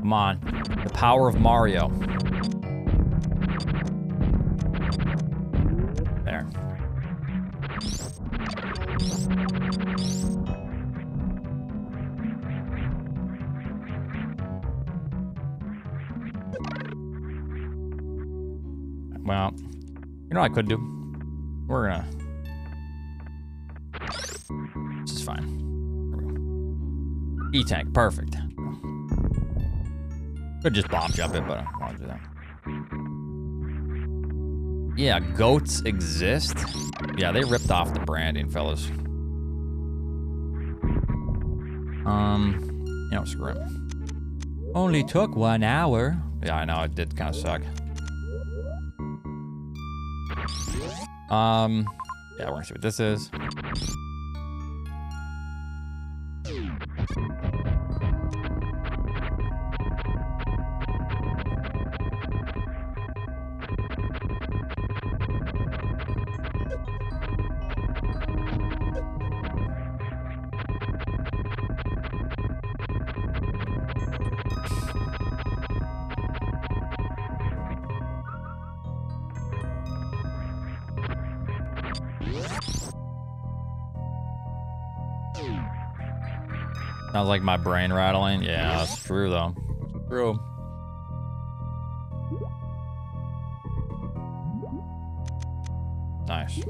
Come on, the power of Mario. There. Well, you know what I could do? We're gonna... This is fine. There we go. E-Tank, perfect. Could just bomb jump it, but I don't want to do that. Yeah, goats exist. Yeah, they ripped off the branding, fellas. You know, screw it. Only took 1 hour. Yeah, I know, it did kind of suck. Yeah, we're gonna see what this is. Sounds like my brain rattling. Yeah, that's true though. It's true. Nice.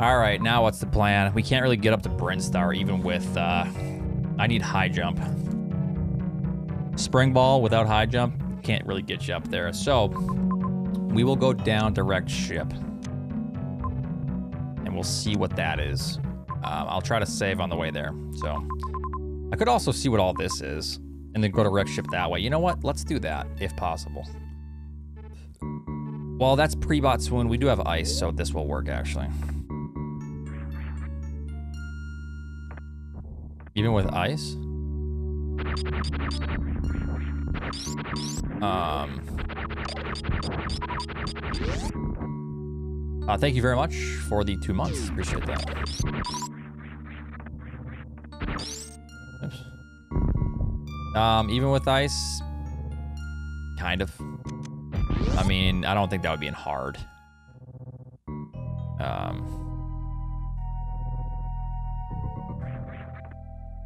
All right, now what's the plan? We can't really get up to Brinstar even with I need high jump. Spring ball without high jump can't really get you up there. So we will go down direct ship and we'll see what that is. I'll try to save on the way there. So I could also see what all this is and then go direct ship that way. You know what? Let's do that if possible. Well, that's pre-bot swoon. We do have ice, so this will work actually. Even with ice? Thank you very much for the 2 months. Appreciate that. Oops. Even with ice? Kind of. I mean, I don't think that would be in hard.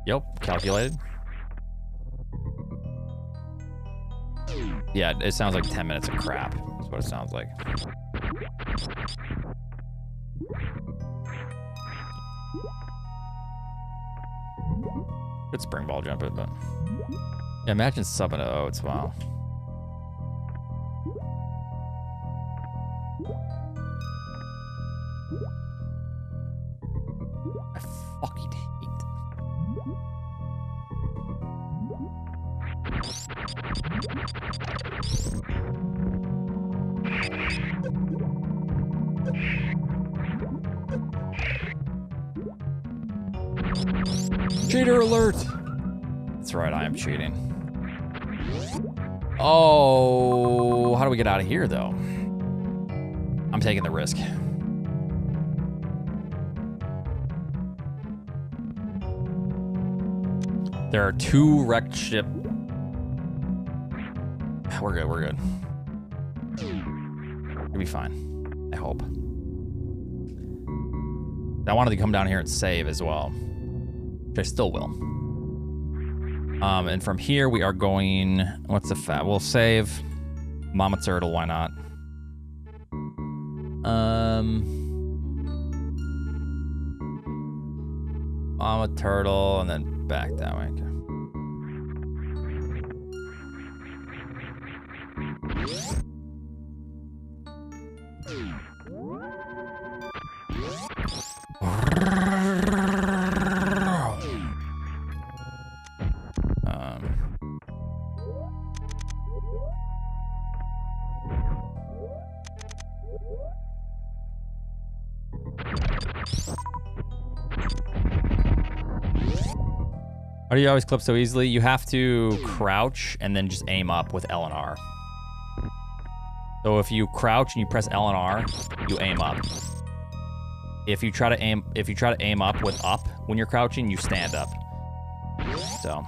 Yep, calculated. Yeah, it sounds like 10 minutes of crap. That's what it sounds like. Good spring ball jump it, but... Yeah, imagine subbing to Oats, wow. I fucking hate it. Cheater alert! That's right, I am cheating. Oh, how do we get out of here though? I'm taking the risk. There are two wrecked ships. We're good, we're good. We'll be fine, I hope. I wanted to come down here and save as well, which I still will. And from here we are going, what's the fat? We'll save Mama Turtle, why not? Mama Turtle and then back that way, okay. How do you always clip so easily? You have to crouch and then just aim up with L and R. So if you crouch and you press L and R, you aim up. If you try to aim up with up when you're crouching, you stand up. So,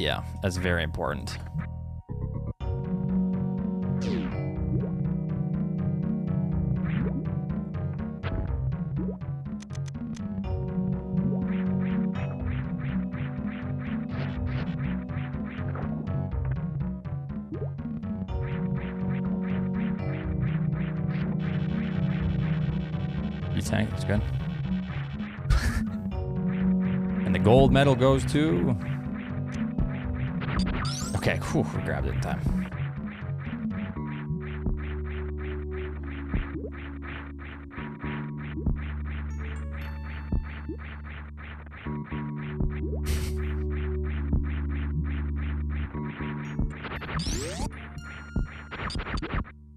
yeah, that's very important. E-Tank, that's good. And the gold medal goes to... Okay, whew, we grabbed it in time.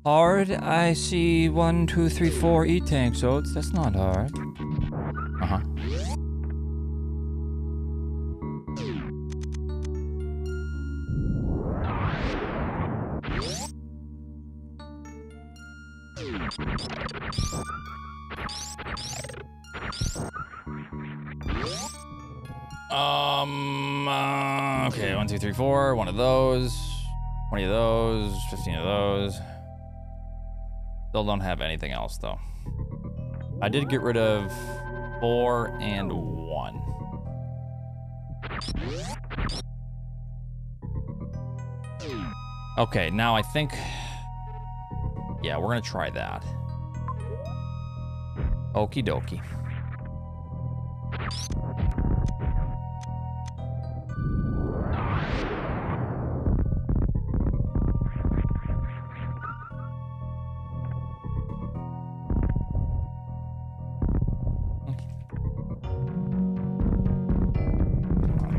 Hard? I see 1, 2, 3, 4 E-Tanks, Oats. That's not hard. Uh-huh. Okay, 1, 2, 3, 4, one of those, 20 of those, 15 of those. Still don't have anything else though. I did get rid of 4 and 1. Okay, now I think, yeah, we're gonna try that. Okie dokie.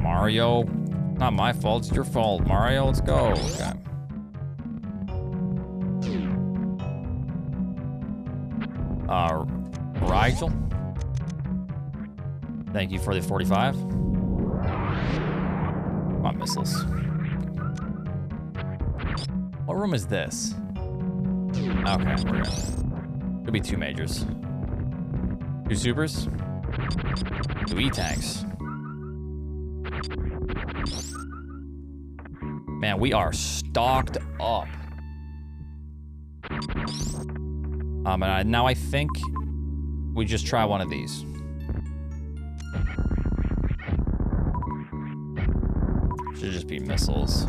Mario, not my fault, it's your fault, Mario, let's go. Okay. Rigel, thank you for the 45. Come on, missiles. What room is this? Okay, we're good. Could be 2 majors. 2 supers. 2 E-tanks. Man, we are stocked up. And now I think we just try one of these. Should just be missiles.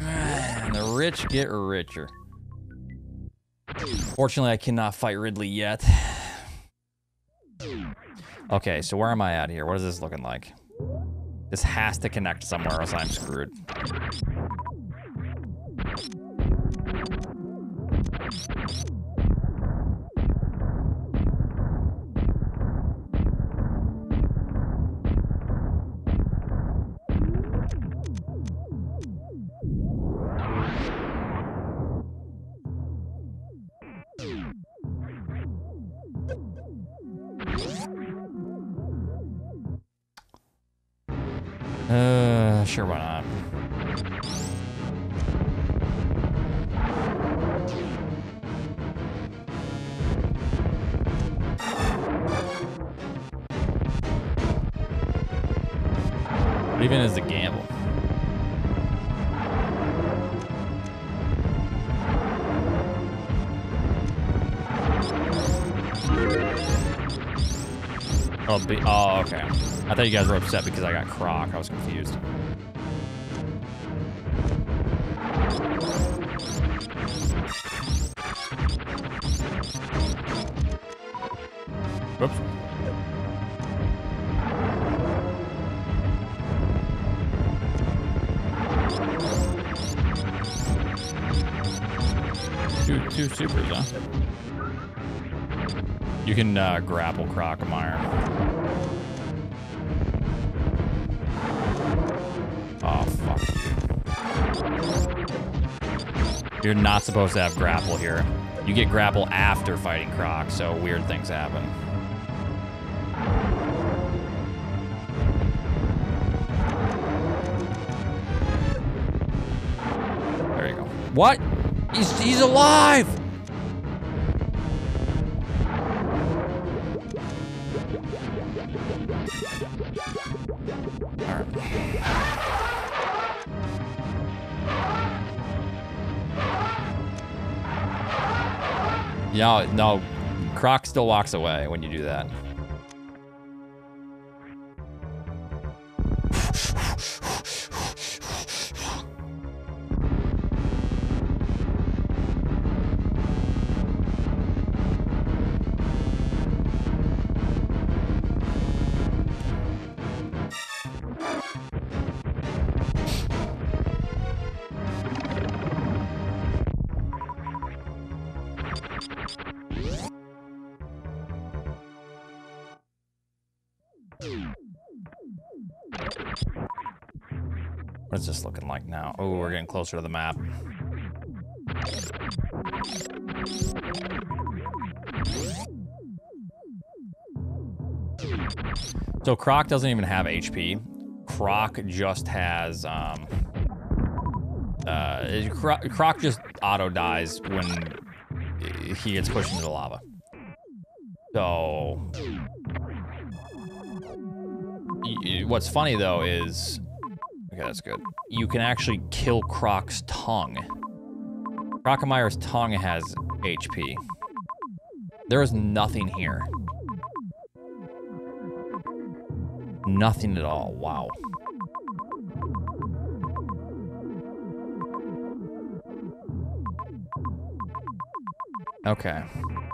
And the rich get richer. Fortunately, I cannot fight Ridley yet. Okay, so where am I at here? What is this looking like? This has to connect somewhere, or else I'm screwed. Sure, why not? But even as a gamble. Oh, okay. I thought you guys were upset because I got Croc. I was confused. Oops. Two supers, huh? You can grapple Crocomire. Oh, fuck you. You're not supposed to have grapple here. You get grapple after fighting Croc, so weird things happen. What? He's alive! Right. No, Croc still walks away when you do that. What's this looking like now? Oh, we're getting closer to the map. So Croc doesn't even have HP. Croc just has, Croc just auto dies when he gets pushed into the lava. So, what's funny though is, okay, that's good. You can actually kill Croc's tongue. Crocomire's tongue has HP. There is nothing here. Nothing at all. Wow. Okay. Can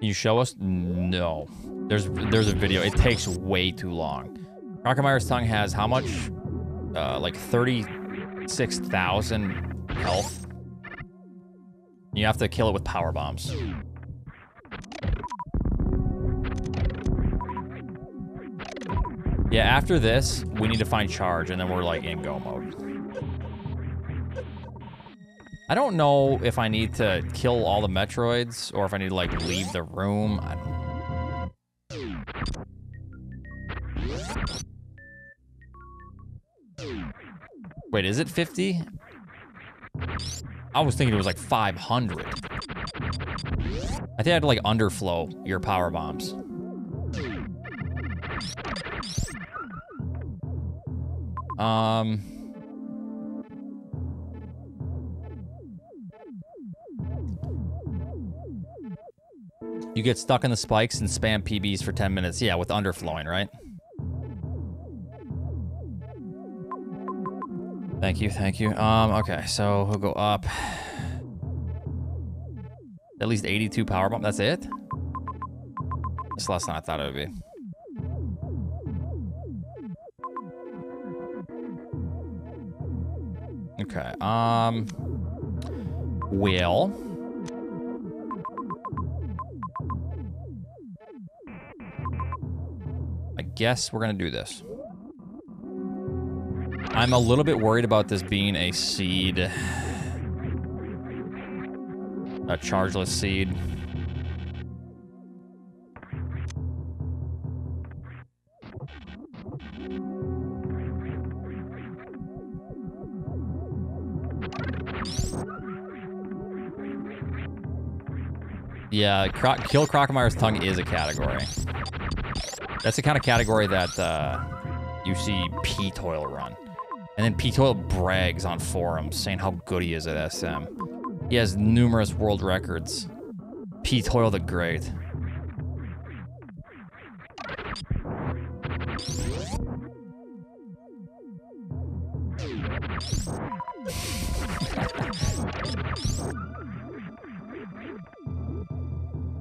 you show us? No. There's a video. It takes way too long. Crocomire's tongue has how much? Like 36,000 health. You have to kill it with power bombs. Yeah, after this, we need to find Charge, and then we're like in go mode. I don't know if I need to kill all the Metroids or if I need to like leave the room. I don't know. Wait, is it 50? I was thinking it was like 500. I think I had to like underflow your power bombs. You get stuck in the spikes and spam PBs for 10 minutes. Yeah, with underflowing, right? Thank you, thank you. Okay, so he'll go up. At least 82 power bomb. That's it? That's less than I thought it would be. Okay, well. I guess we're gonna do this. I'm a little bit worried about this being a seed. A chargeless seed. Yeah, kill Crocomire's tongue is a category. That's the kind of category that you see Peetoil run. And then Peetoil brags on forums saying how good he is at SM. He has numerous world records. Peetoil the Great.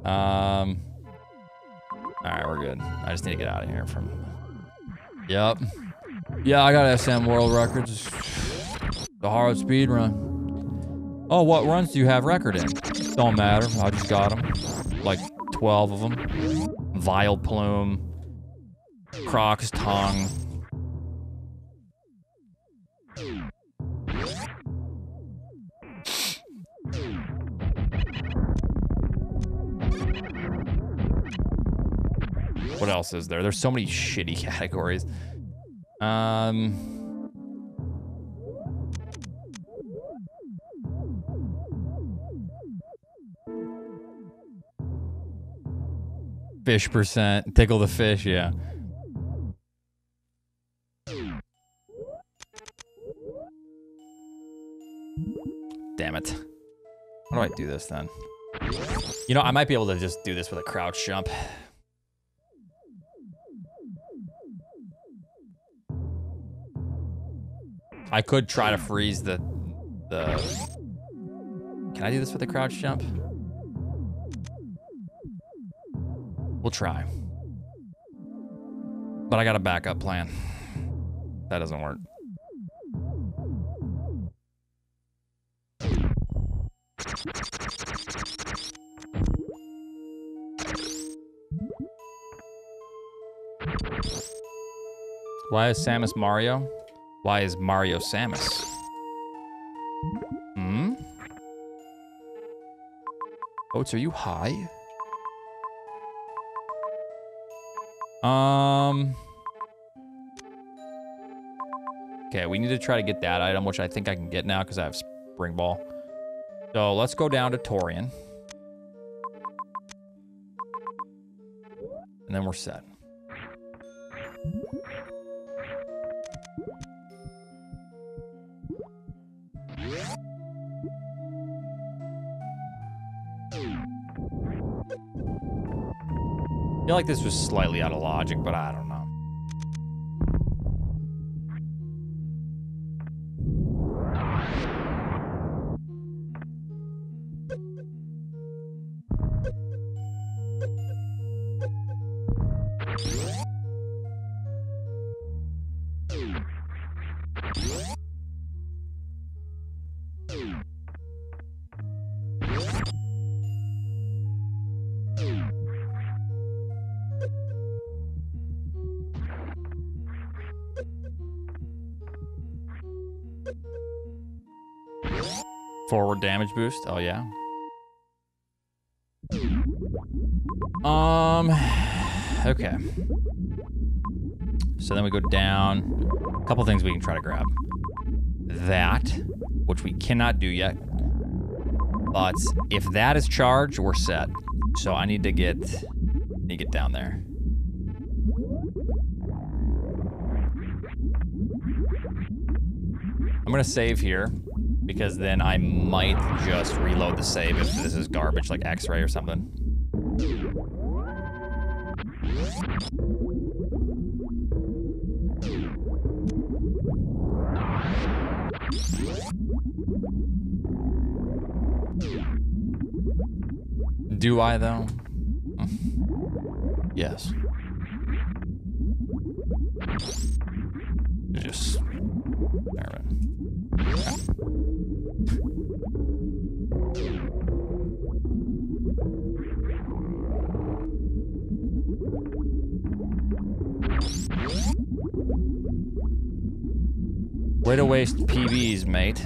All right, we're good. I just need to get out of here from... Yep. Yeah, I got SM world records. The hard speed run. Oh, what runs do you have record in? Don't matter. I just got them. Like 12 of them. Vile Plume. Croc's tongue. What else is there? There's so many shitty categories. Fish percent, tickle the fish, yeah. Damn it. How do I do this then? You know, I might be able to just do this with a crouch jump. I could try to freeze the... Can I do this with a crouch jump? We'll try. But I got a backup plan. That doesn't work. Why is Samus Mario? Why is Mario Samus? Hmm? Oats, are you high? Okay, we need to try to get that item, which I think I can get now because I have Spring Ball. So let's go down to Tourian. And then we're set. I feel like this was slightly out of logic, but I don't know. Damage boost? Oh, yeah. Okay. So then we go down. A couple things we can try to grab. That, which we cannot do yet. But if that is charged, we're set. So I need to get down there. I'm gonna save here, because then I might just reload the save if this is garbage, like X-ray or something. Do I, though? Yes. Just... there we go. Okay. Way to waste PBs, mate.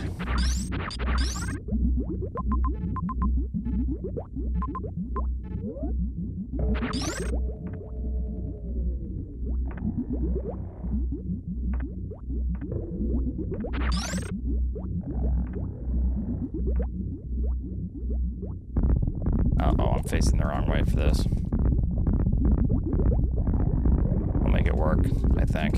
Uh-oh, I'm facing the wrong way for this. I'll make it work, I think.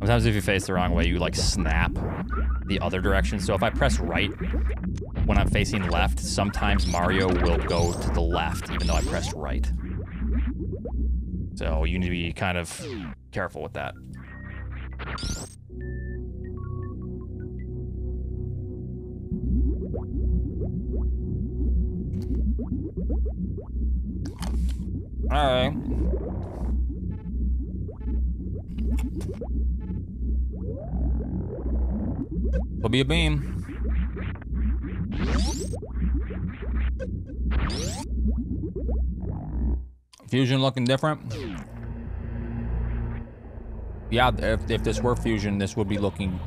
Sometimes if you face the wrong way, you like snap the other direction. So if I press right when I'm facing left, sometimes Mario will go to the left, even though I pressed right. So you need to be kind of careful with that. All right. Will be a beam. Fusion looking different. Yeah, if this were fusion, this would be looking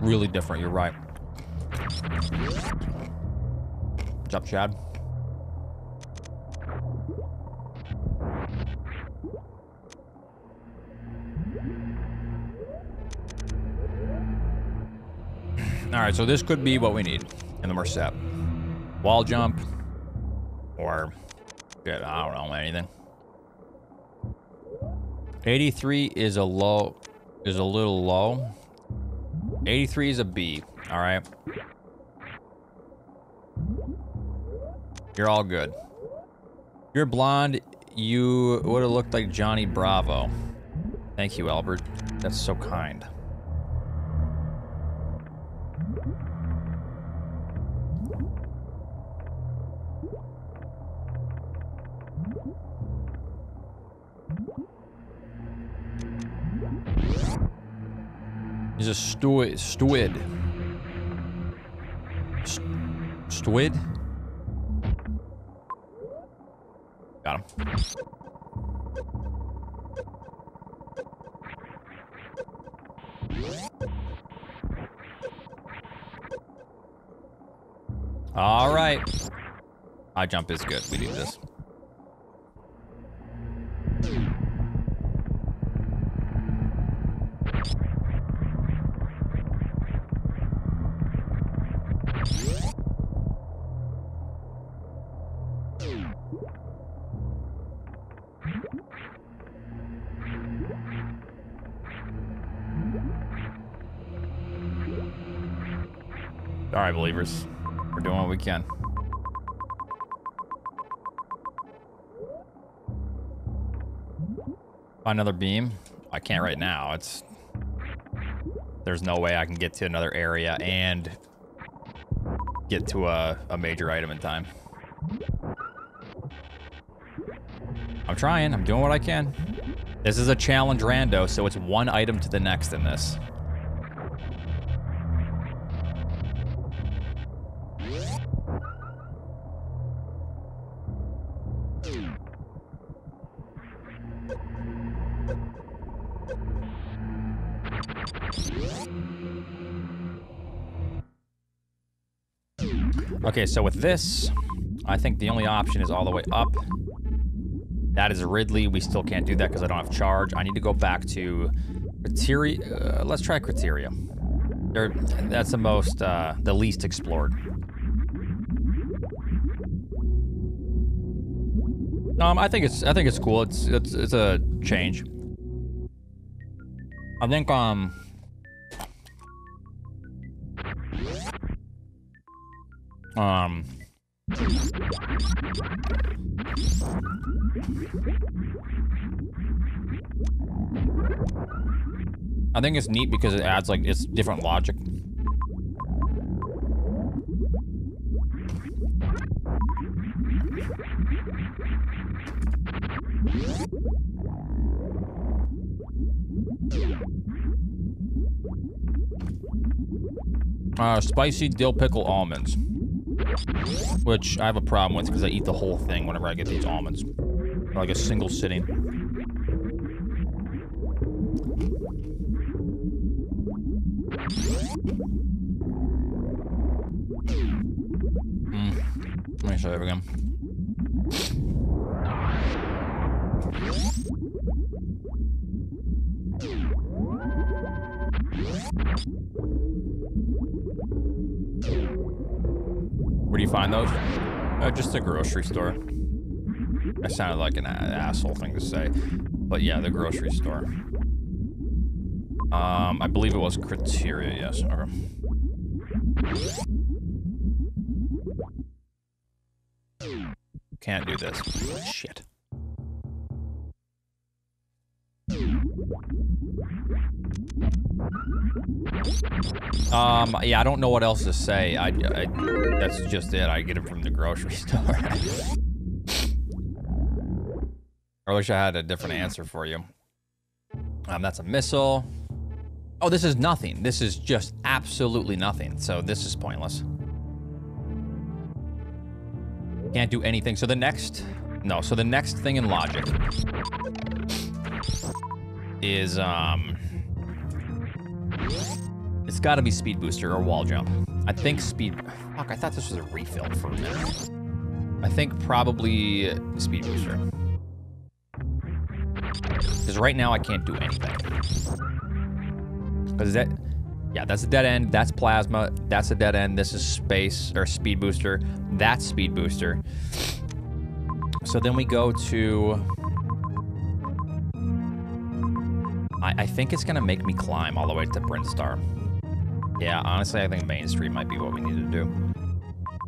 really different. You're right. What's up, Chad? All right, so this could be what we need, and then we're set. Wall jump, or good, I don't know, anything. 83 is a low, is a little low. 83 is a B, all right? You're all good. You're blonde, you would have looked like Johnny Bravo. Thank you, Albert, that's so kind. He's a steward. twid. Got him. All right. High jump is good. We need this. All right, believers. We're doing what we can. Find another beam. I can't right now. It's there's no way I can get to another area and get to a major item in time. I'm trying. I'm doing what I can. This is a challenge rando, so it's one item to the next in this. Okay, so with this, I think the only option is all the way up. That is Ridley. We still can't do that because I don't have charge. I need to go back to Criteria. Let's try Criteria. That's the most, the least explored. I think it's cool. It's a change. I think I think it's neat because it adds like it's different logic. Spicy dill pickle almonds. Which I have a problem with because I eat the whole thing whenever I get these almonds. Like a single sitting. Let me show you again. Where do you find those? Just a grocery store. That sounded like an asshole thing to say. But yeah, the grocery store. I believe it was Criteria, yes. Okay. Can't do this. Shit. Yeah, I don't know what else to say. I that's just it. I get it from the grocery store. I wish I had a different answer for you. That's a missile. Oh, this is nothing. This is just absolutely nothing. So this is pointless. Can't do anything. So the next, no. So the next thing in logic is, it's gotta be speed booster or wall jump. I think speed, fuck, I thought this was a refill for a minute. I think probably speed booster. Because right now I can't do anything. Because that, yeah, that's a dead end, that's plasma, that's a dead end, this is space, or speed booster, that's speed booster. So then we go to, I think it's gonna make me climb all the way to Brinstar. Yeah, honestly, I think Main Street might be what we need to do.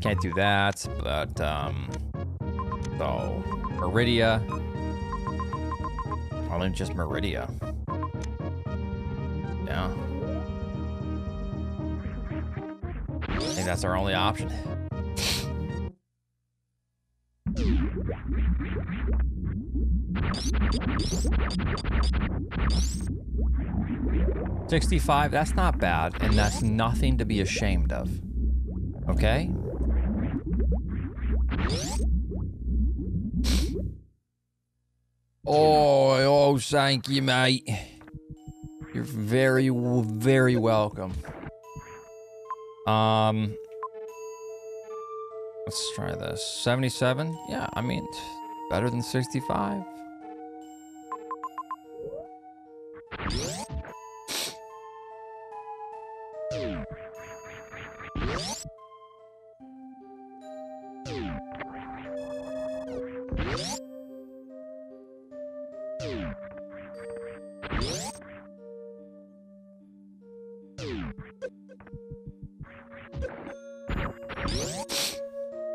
Can't do that, but, so, Maridia. I think just Maridia. Yeah. I think that's our only option. $65, that's not bad, and that's nothing to be ashamed of. Okay? Oh, thank you, mate. You're very, very welcome. Let's try this. 77? Yeah, I mean, better than 65.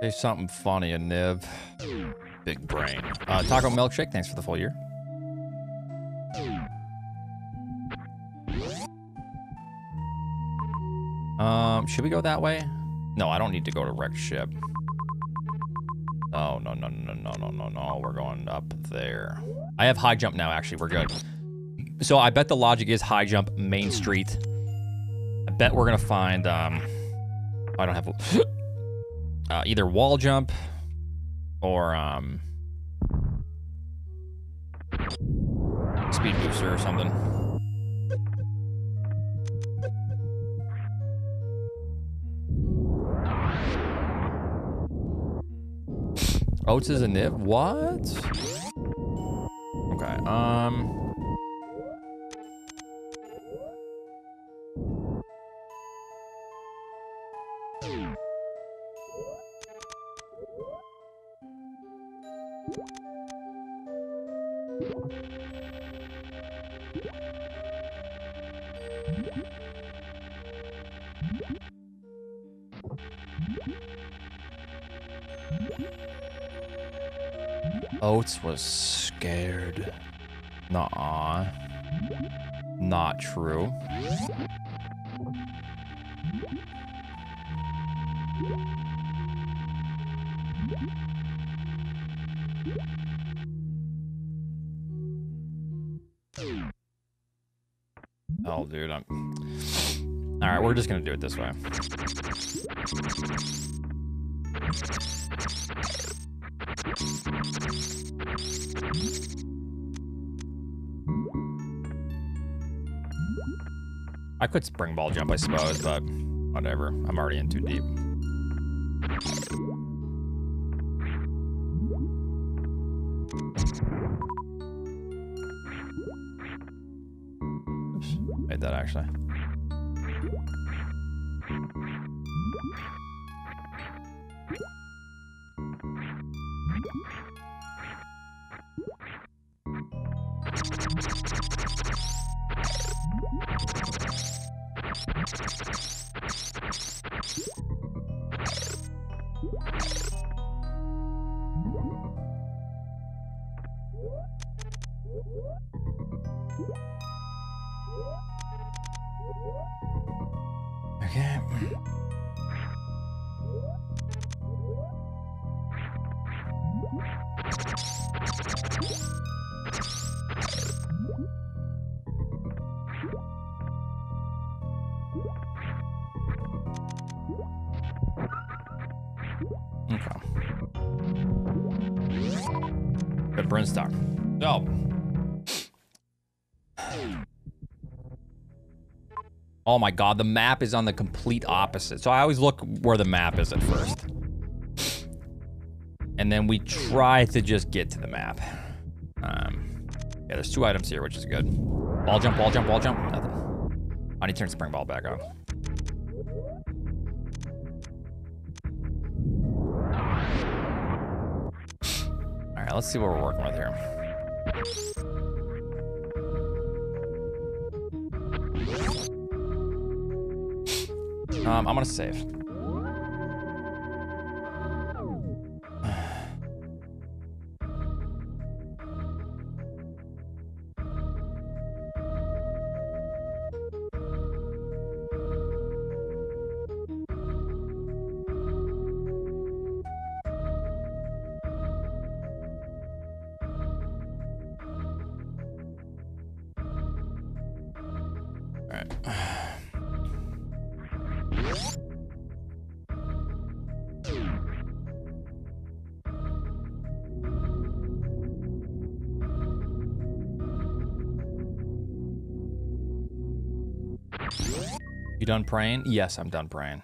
There's something funny in Nib. Big brain. Taco Milkshake, thanks for the full year. Should we go that way? No, I don't need to go to wreck ship. Oh, no, no, no, no, no, no, no. We're going up there. I have high jump now, actually. We're good. So I bet the logic is high jump, Main Street. I bet we're going to find... I don't have... either wall jump or speed booster or something. Oats is a nib? What? Okay, Oats was scared. Nuh-uh. Not true. Oh, dude, I'm... All right, we're just gonna do it this way. I could spring ball jump, I suppose, but whatever. I'm already in too deep. Oops, made that actually. Brinstar. So, oh my God, the map is on the complete opposite. So I always look where the map is at first. And then we try to just get to the map. Yeah, there's two items here, which is good. Ball jump, ball jump, ball jump, nothing. I need to turn spring ball back on. Let's see what we're working with here. I'm gonna save. You done praying? Yes, I'm done praying.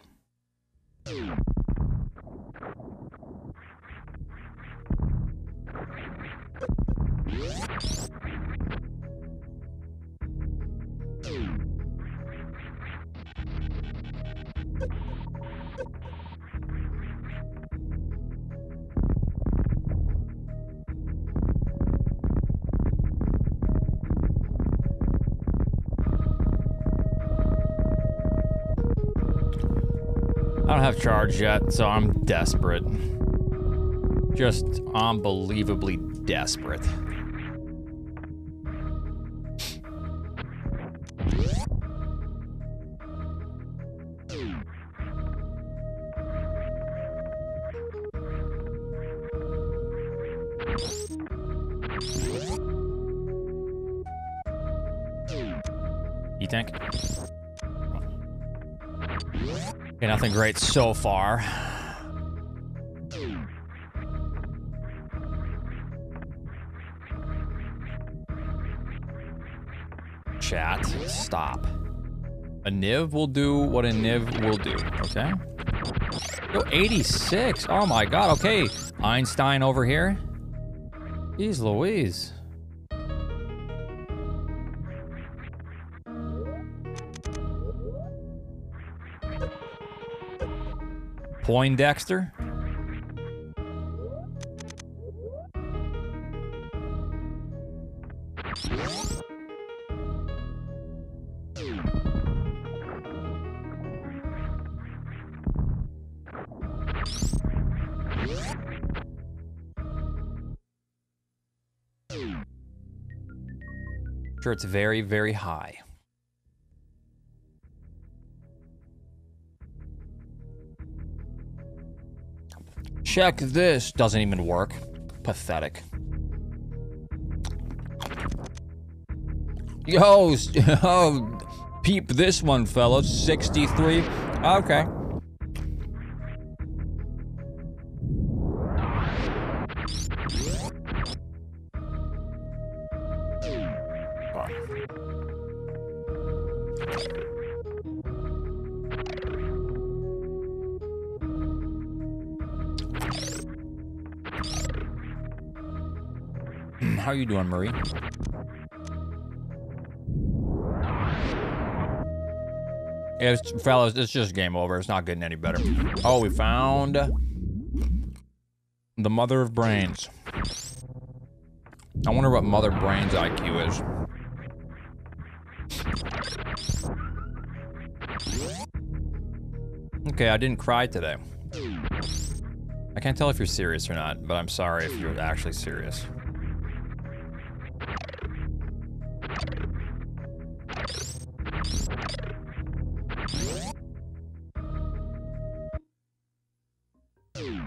Charge yet, so I'm desperate. Just unbelievably desperate. E-Tank? Okay, nothing great so far. Chat, stop. A Niv will do what a Niv will do, okay? Yo, 86, oh my god, okay. Einstein over here. Jeez Louise. Poindexter. Sure, it's very, very high. Check this. Doesn't even work. Pathetic. Yo, peep this one, fellas. 63. Okay. How you doing, Marie? It's, fellas, it's just game over. It's not getting any better. Oh, we found the mother of brains. I wonder what mother brains IQ is. Okay, I didn't cry today. I can't tell if you're serious or not, but I'm sorry if you're actually serious.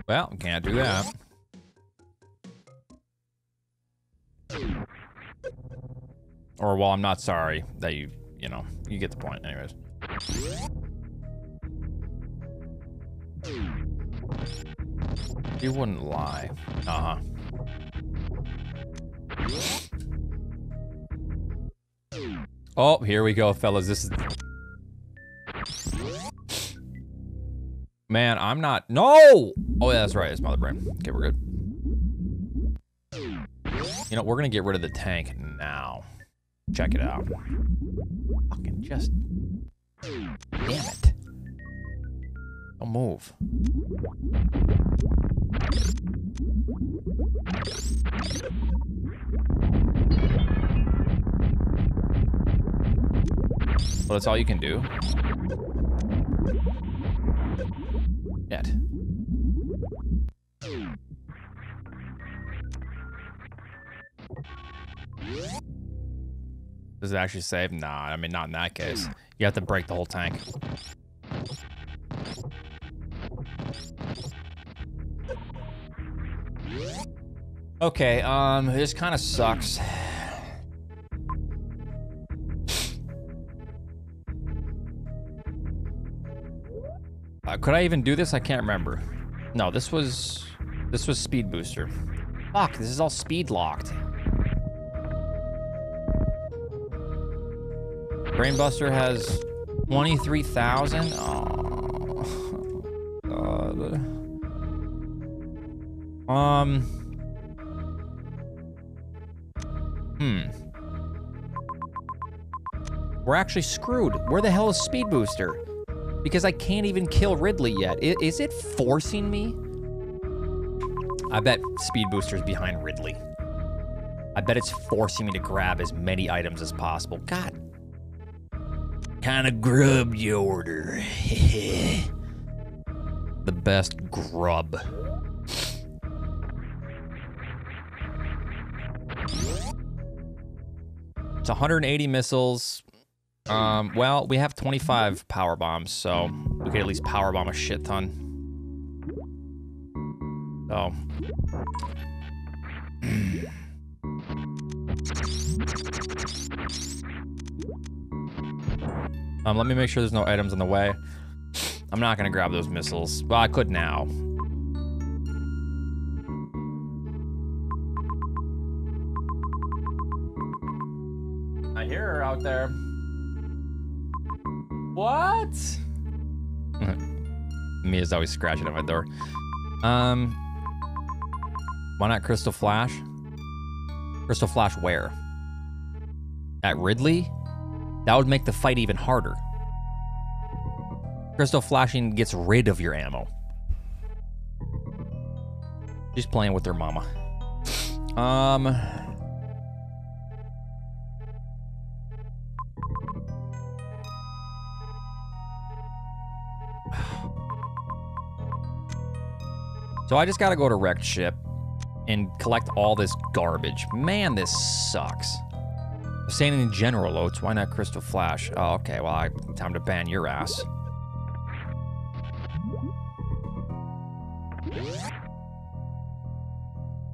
Well, can't do that. Or, well, I'm not sorry that you know, you get the point anyways. You wouldn't lie. Uh-huh. Oh, here we go, fellas. This is... Man, I'm not. No! Oh, yeah, that's right. It's Mother Brain. Okay, we're good. You know, we're going to get rid of the tank now. Check it out. Fucking just. Damn it. Don't move. Well, that's all you can do. Yet. Does it actually save? Nah, I mean, not in that case. You have to break the whole tank. Okay, this kind of sucks. Could I even do this? I can't remember. No, this was Speed Booster. Fuck, this is all speed locked. Brain Buster has 23,000? Oh, God. We're actually screwed. Where the hell is Speed Booster? Because I can't even kill Ridley yet. Is it forcing me? I bet Speed Booster's behind Ridley. I bet it's forcing me to grab as many items as possible. God. Kind of grub you order. The best grub. It's 180 missiles. Well, we have 25 power bombs, so we could at least power bomb a shit ton. So. Let me make sure there's no items in the way. I'm not gonna grab those missiles. Well, I could now. I hear her out there. What? Mia's always scratching at my door. Why not Crystal Flash? Crystal Flash where? At Ridley? That would make the fight even harder. Crystal Flashing gets rid of your ammo. She's playing with her mama. So I just gotta go to Wrecked Ship and collect all this garbage. Man, this sucks. I'm saying in general, Oats, why not Crystal Flash? Oh, okay, well, time to ban your ass.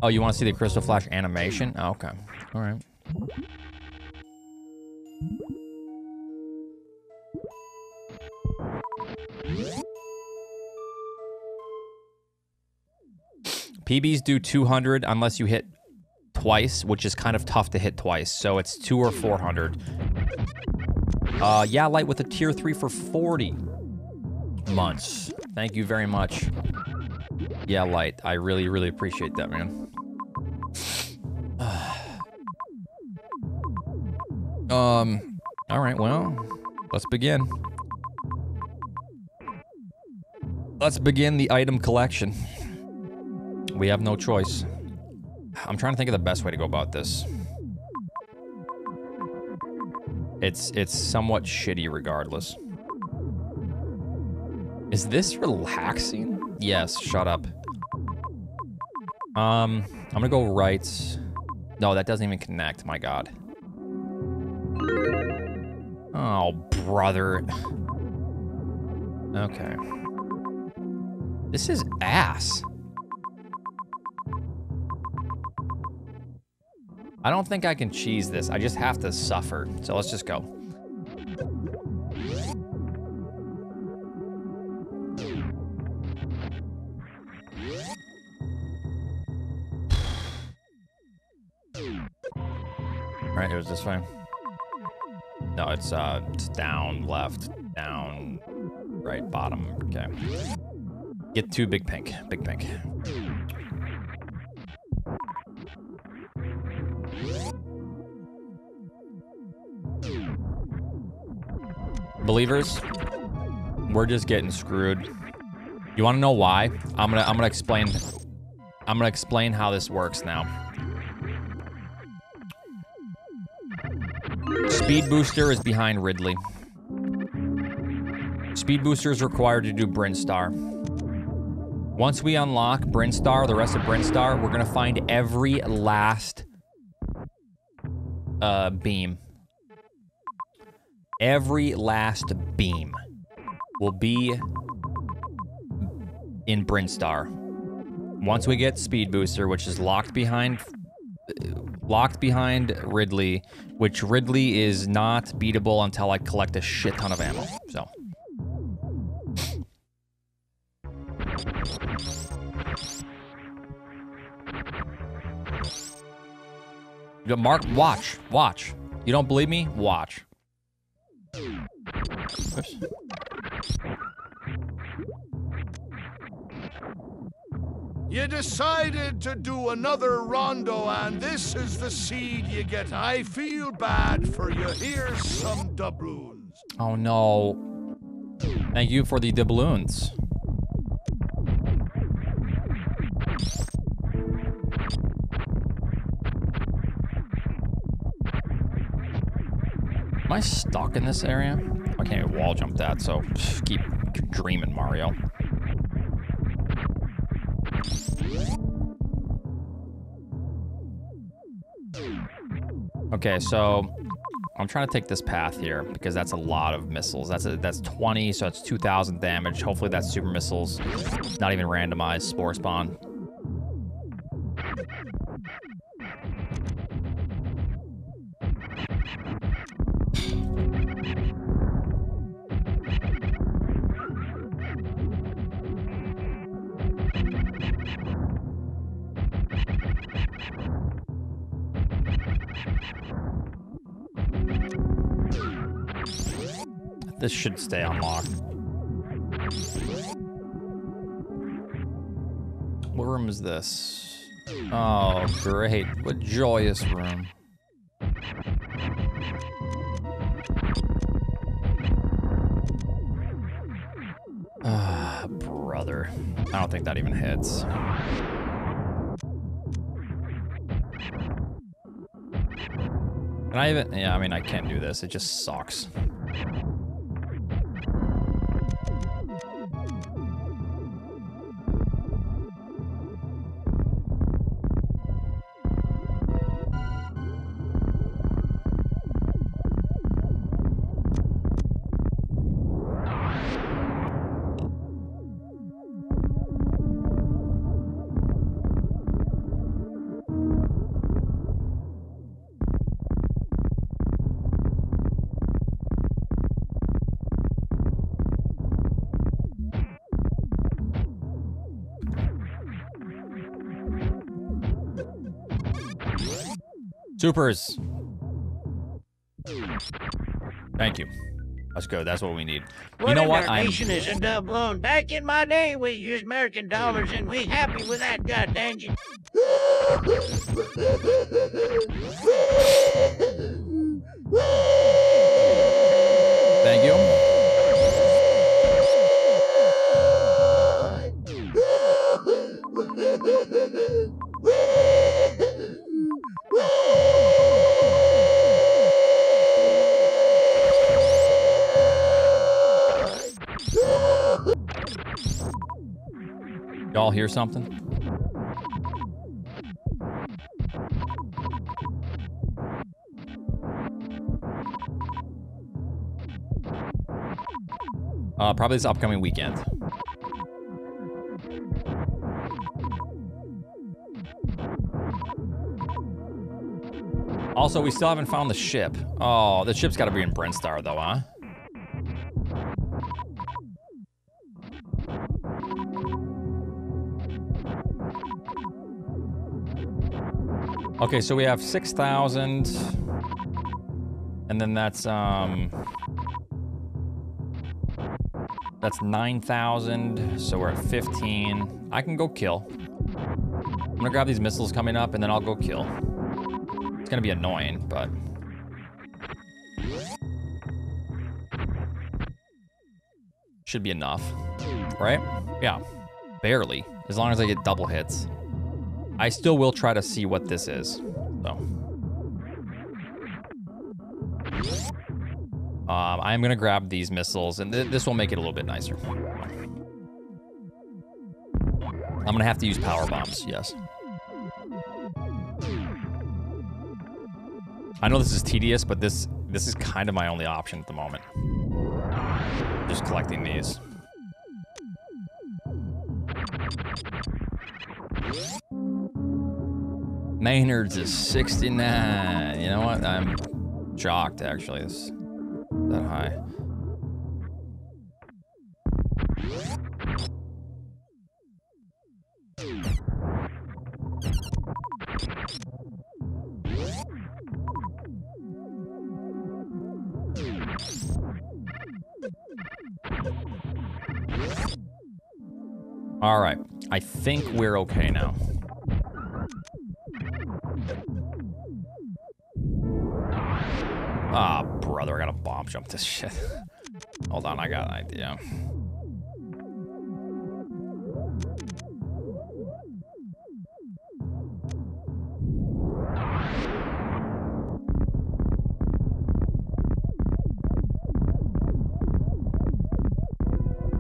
Oh, you wanna see the Crystal Flash animation? Oh, okay, all right. PBs do 200 unless you hit twice, which is kind of tough to hit twice. So it's 200 or 400. Yeah, Light with a tier 3 for 40 months. Thank you very much. Yeah, Light. I really, really appreciate that, man. All right, well, let's begin. Let's begin the item collection. We have no choice. I'm trying to think of the best way to go about this. It's somewhat shitty regardless. Is this relaxing? Yes, shut up. I'm gonna go right. No, that doesn't even connect, my God. Oh, brother. Okay. This is ass. I don't think I can cheese this. I just have to suffer. So let's just go. Right, it was this way. No, it's down, left, down, right, bottom. Okay. Get to Big Pink. Big Pink. Believers, we're just getting screwed. You want to know why? I'm gonna explain how this works now. Speed Booster is behind Ridley. Speed Booster is required to do Brinstar. Once we unlock Brinstar, the rest of Brinstar, we're gonna find every last beam. Every last beam will be in Brinstar. Once we get Speed Booster, which is locked behind Ridley, which Ridley is not beatable until I collect a shit ton of ammo. So. Mark, watch. You don't believe me? Watch. Oops. You decided to do another rondo, and this is the seed you get. I feel bad for you. Here's some doubloons. Oh, no. Thank you for the doubloons. Am I stuck in this area? I can't wall jump that, so keep dreaming, Mario. Okay, so I'm trying to take this path here because that's a lot of missiles. That's 20, so that's 2,000 damage. Hopefully that's super missiles. Not even randomized. Spore Spawn. This should stay unlocked. What room is this? Oh, great. What joyous room. Ah, brother. I don't think that even hits. Can I even... Yeah, I mean, I can't do this. It just sucks. Supers. Thank you. Let's go. That's what we need. You know what? Our nation is a doubloon. Back in my day, we used American dollars, and we happy with that, goddamn you. Thank you. Y'all hear something? Probably this upcoming weekend. Also, we still haven't found the ship. Oh, the ship's gotta be in Brinstar though, huh? Okay, so we have 6,000, and then that's 9,000, so we're at 15. I can go kill. I'm gonna grab these missiles coming up, and then I'll go kill. It's gonna be annoying, but... should be enough, right? Yeah, barely, as long as I get double hits. I still will try to see what this is, though. I'm gonna grab these missiles, and this will make it a little bit nicer. I'm gonna have to use power bombs, yes. I know this is tedious, but this is kind of my only option at the moment. Just collecting these. Maynard's is 69. You know what? I'm shocked, actually. It's that high. All right, I think we're okay now. Ah, brother, I gotta bomb jump this shit. Hold on, I got an idea.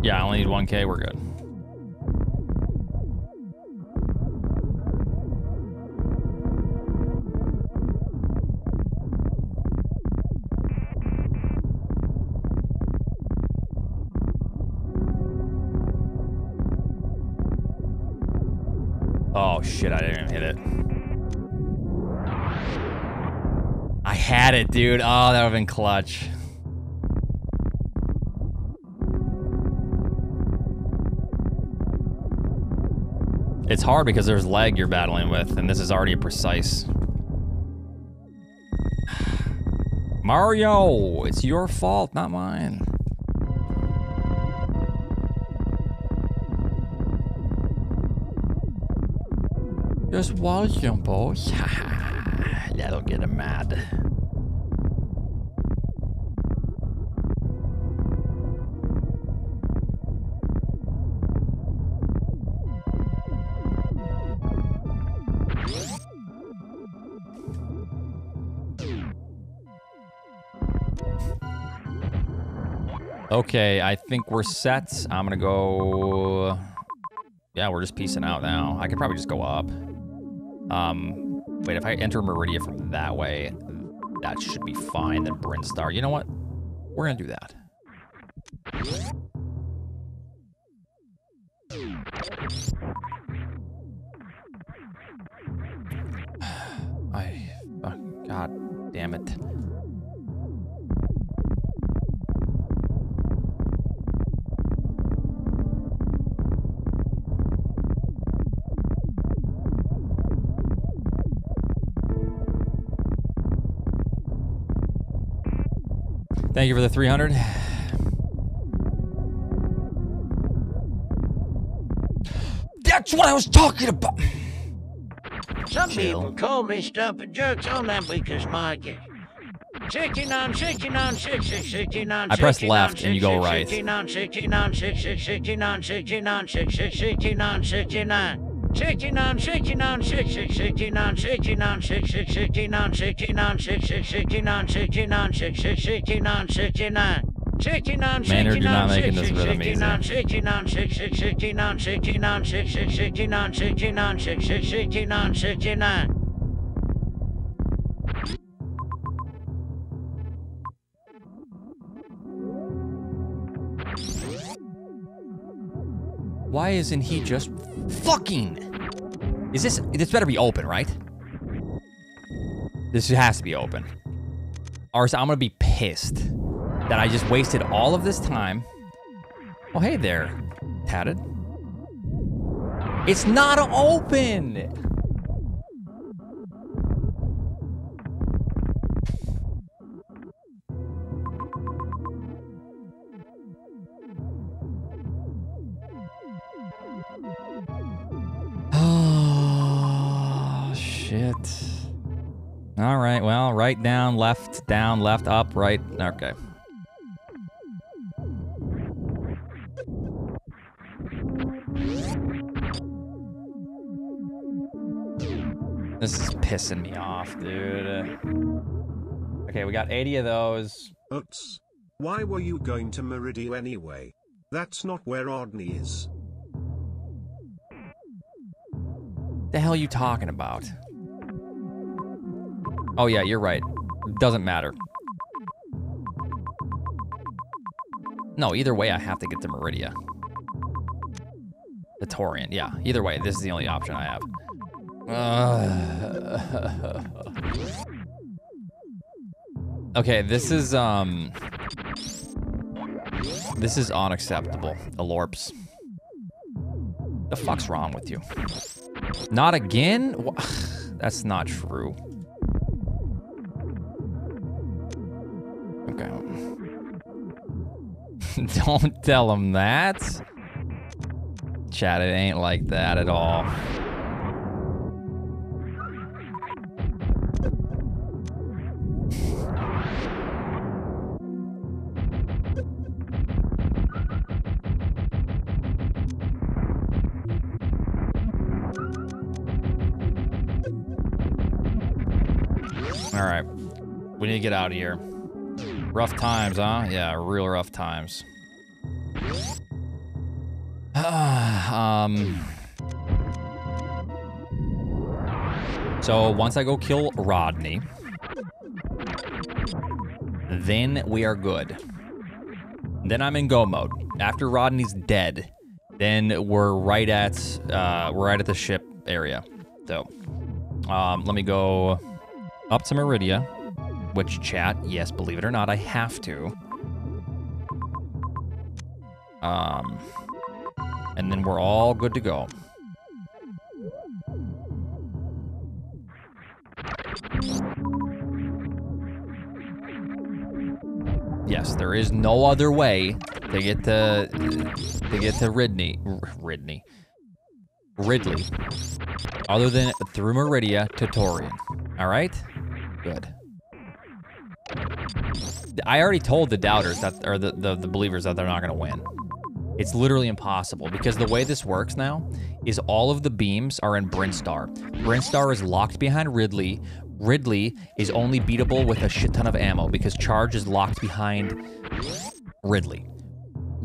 Yeah, I only need 1K, we're good. Oh shit, I didn't even hit it. I had it, dude. Oh, that would have been clutch. It's hard because there's lag you're battling with, and this is already a precise. Mario, it's your fault, not mine. Just wall jump, boys. That'll get him mad. Okay, I think we're set. I'm gonna go. Yeah, we're just piecing out now. I could probably just go up. Wait, if I enter Maridia from that way, that should be fine. Then Brinstar. You know what? We're gonna do that. Oh, God damn it. Thank you for the 300. That's what I was talking about. Some people call me stupid jerks on that weakest market. 69, 69, 66, 69, I press left and you go right. 69, 69, 66, 69, 69, 66, 69, 69. 69, 69, 69, 69, 69, 69, 69, 69, 69, 69, 69, 69, 69. 69, 69, 69, 69, 69, 69, 69, 69, 69, 69, 69, 69. Why isn't he just fucking? Is this? This better be open, right? This has to be open. Or else I'm gonna be pissed that I just wasted all of this time. Oh, hey there, Tatted. It's not open. All right, well, right, down, left, up, right. Okay. This is pissing me off, dude. Okay, we got 80 of those. Oops. Why were you going to Maridia anyway? That's not where Ordney is. The hell are you talking about? Oh yeah, you're right. Doesn't matter. No, either way I have to get to Maridia. The Tourian, yeah. Either way, this is the only option I have. Okay, this is unacceptable. Alorps. The fuck's wrong with you? Not again? That's not true. Don't tell him that. chat. It ain't like that at all. Alright. We need to get out of here. Rough times, huh? Yeah, real rough times. So once I go kill Rodney, then we are good. Then I'm in go mode. After Rodney's dead, then we're right at the ship area. So let me go up to Maridia. Which chat, yes, believe it or not, I have to. And then we're all good to go. Yes, there is no other way to get to Ridney, Ridley, other than through Maridia to Tourian. All right, good. I already told the doubters that, or the believers that they're not gonna win. It's literally impossible because the way this works now is all of the beams are in Brinstar. Brinstar is locked behind Ridley. Ridley is only beatable with a shit ton of ammo because Charge is locked behind Ridley.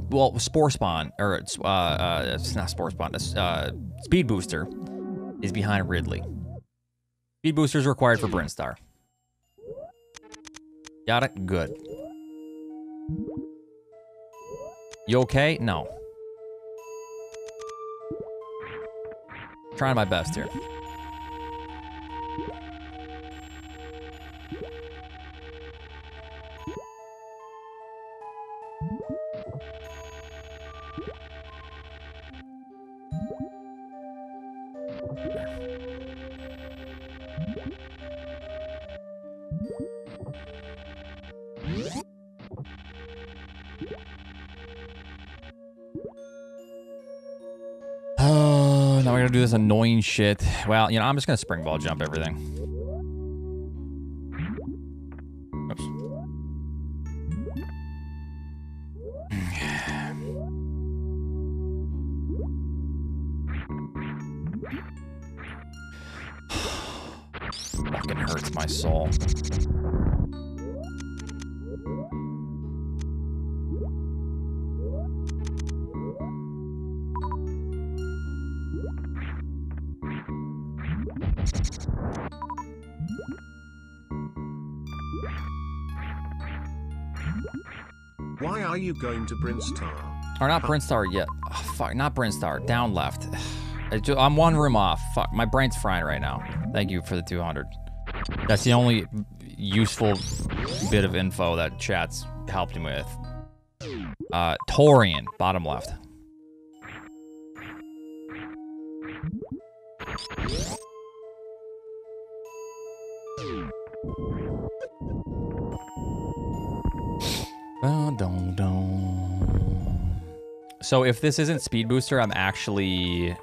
Well, Spore Spawn, or it's not Spore Spawn, Speed Booster is behind Ridley. Speed Booster is required for Brinstar. Got it? Good. You okay? No. Trying my best here. Do this annoying shit. Well, you know, I'm just gonna spring ball jump everything. Oops. Fucking hurts my soul. Going to Brinstar. Or not Brinstar yet. Oh, fuck, not Brinstar. Down left. I'm one room off. Fuck, my brain's frying right now. Thank you for the 200. That's the only useful bit of info that chat's helped me with. Tourian, bottom left. So if this isn't Speed Booster, I'm actually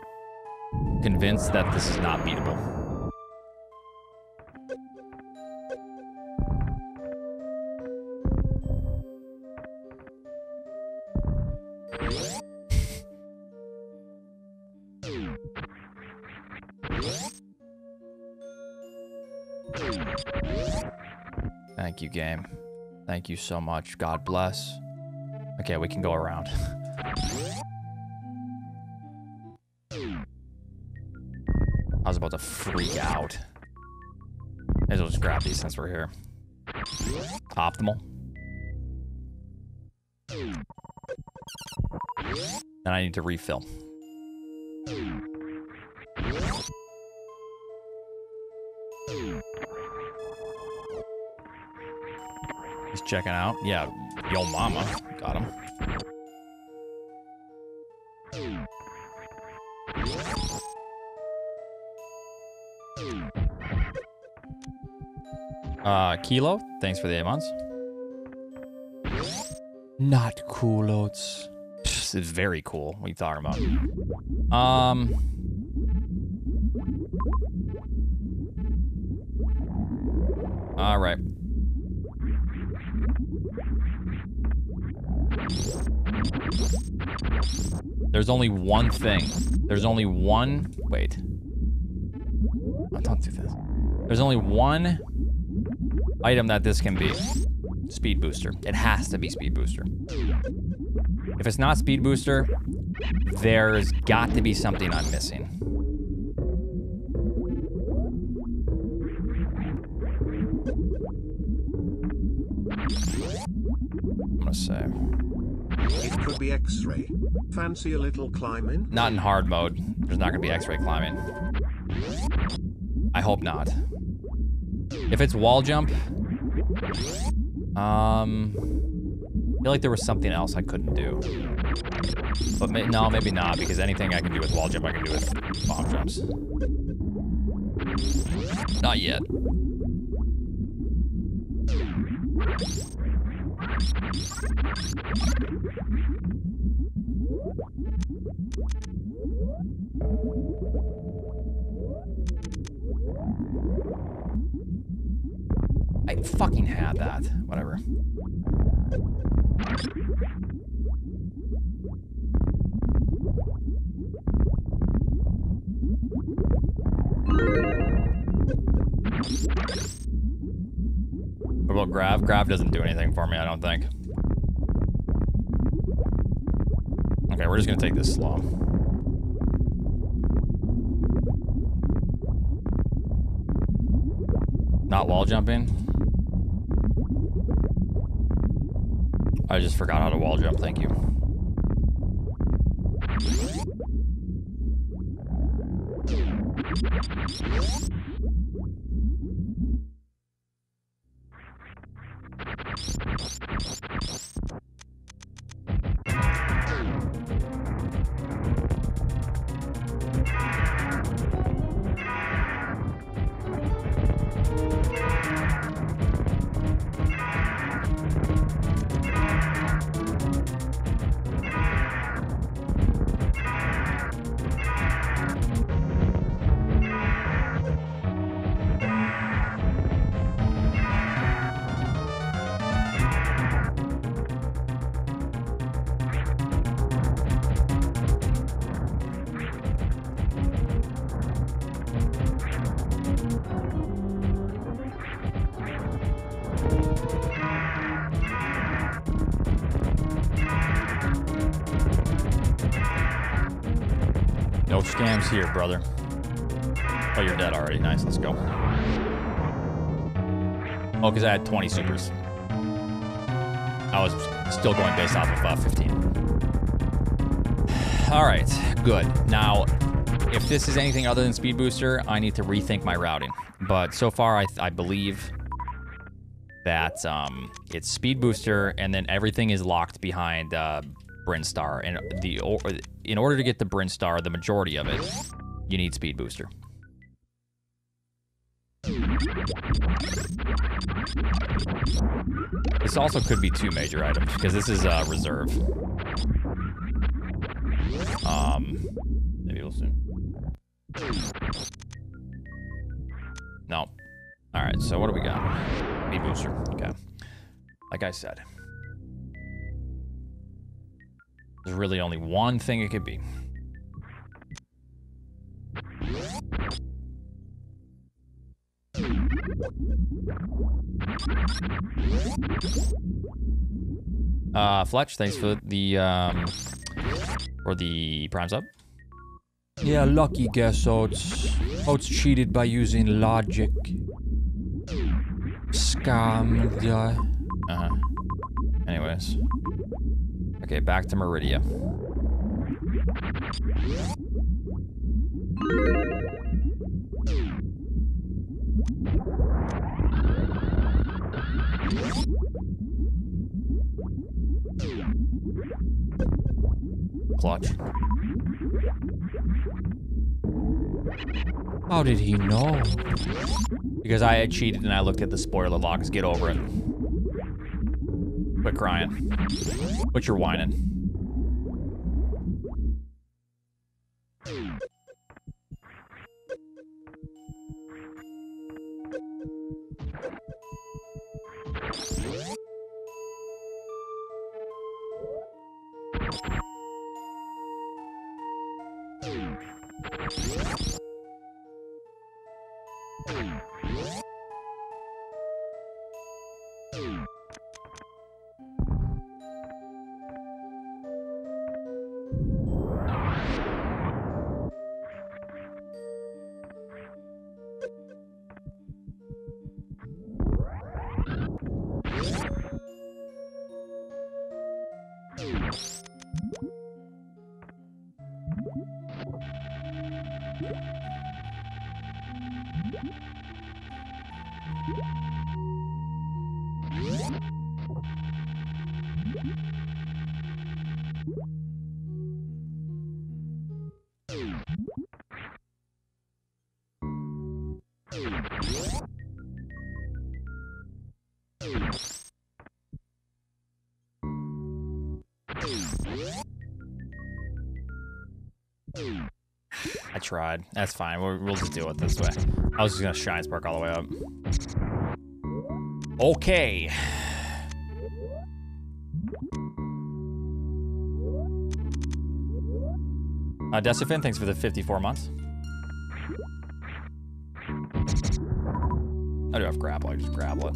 convinced that this is not beatable. Thank you, game. Thank you so much. God bless. Okay, we can go around. I was about to freak out. Might as well just grab these since we're here. Optimal. And I need to refill. He's checking out. Yeah, yo mama. Got him. Kilo, thanks for the 8 months. Not cool, Oats. which is very cool. What are you talking about? All right. There's only one thing. There's only one... Wait. Oh, don't do this. There's only one item that this can be. Speed Booster. It has to be Speed Booster. If it's not Speed Booster, there's got to be something I'm missing. I'm gonna say... It could be X-ray. Fancy a little climbing? Not in hard mode. There's not gonna be X-ray climbing. I hope not. If it's wall jump... I feel like there was something else I couldn't do. But no, maybe not, because anything I can do with wall jump, I can do with bomb jumps. Not yet. I fucking had that. Whatever. What about grab? Grab doesn't do anything for me, I don't think. Okay, we're just gonna take this slow. Not wall jumping? I just forgot how to wall jump, thank you. Here, brother. Oh, you're dead already. Nice, let's go. Oh, because I had 20 supers. I was still going based off of 15. All right, good. Now, if this is anything other than Speed Booster, I need to rethink my routing. But so far, I believe that it's Speed Booster, and then everything is locked behind Brinstar. And in order to get the Brinstar, the majority of it, you need Speed Booster. This also could be two major items, because this is reserve. Maybe we'll soon. No. Alright, so what do we got? Speed Booster. Okay. Like I said. There's really only one thing it could be. Fletch, thanks for the prime sub. Yeah, lucky guess, Oats. Oats cheated by using logic. Scammed. Uh-huh. Anyways. Okay, back to Maridia. Clutch. How did he know? Because I had cheated and I looked at the spoiler logs. Get over it. Quit crying. Quit your whining. I tried. That's fine. We'll just deal with it this way. I was just gonna Shine Spark all the way up. Okay. Desterfin, thanks for the 54 months. I do have Grapple. I just Grapple it.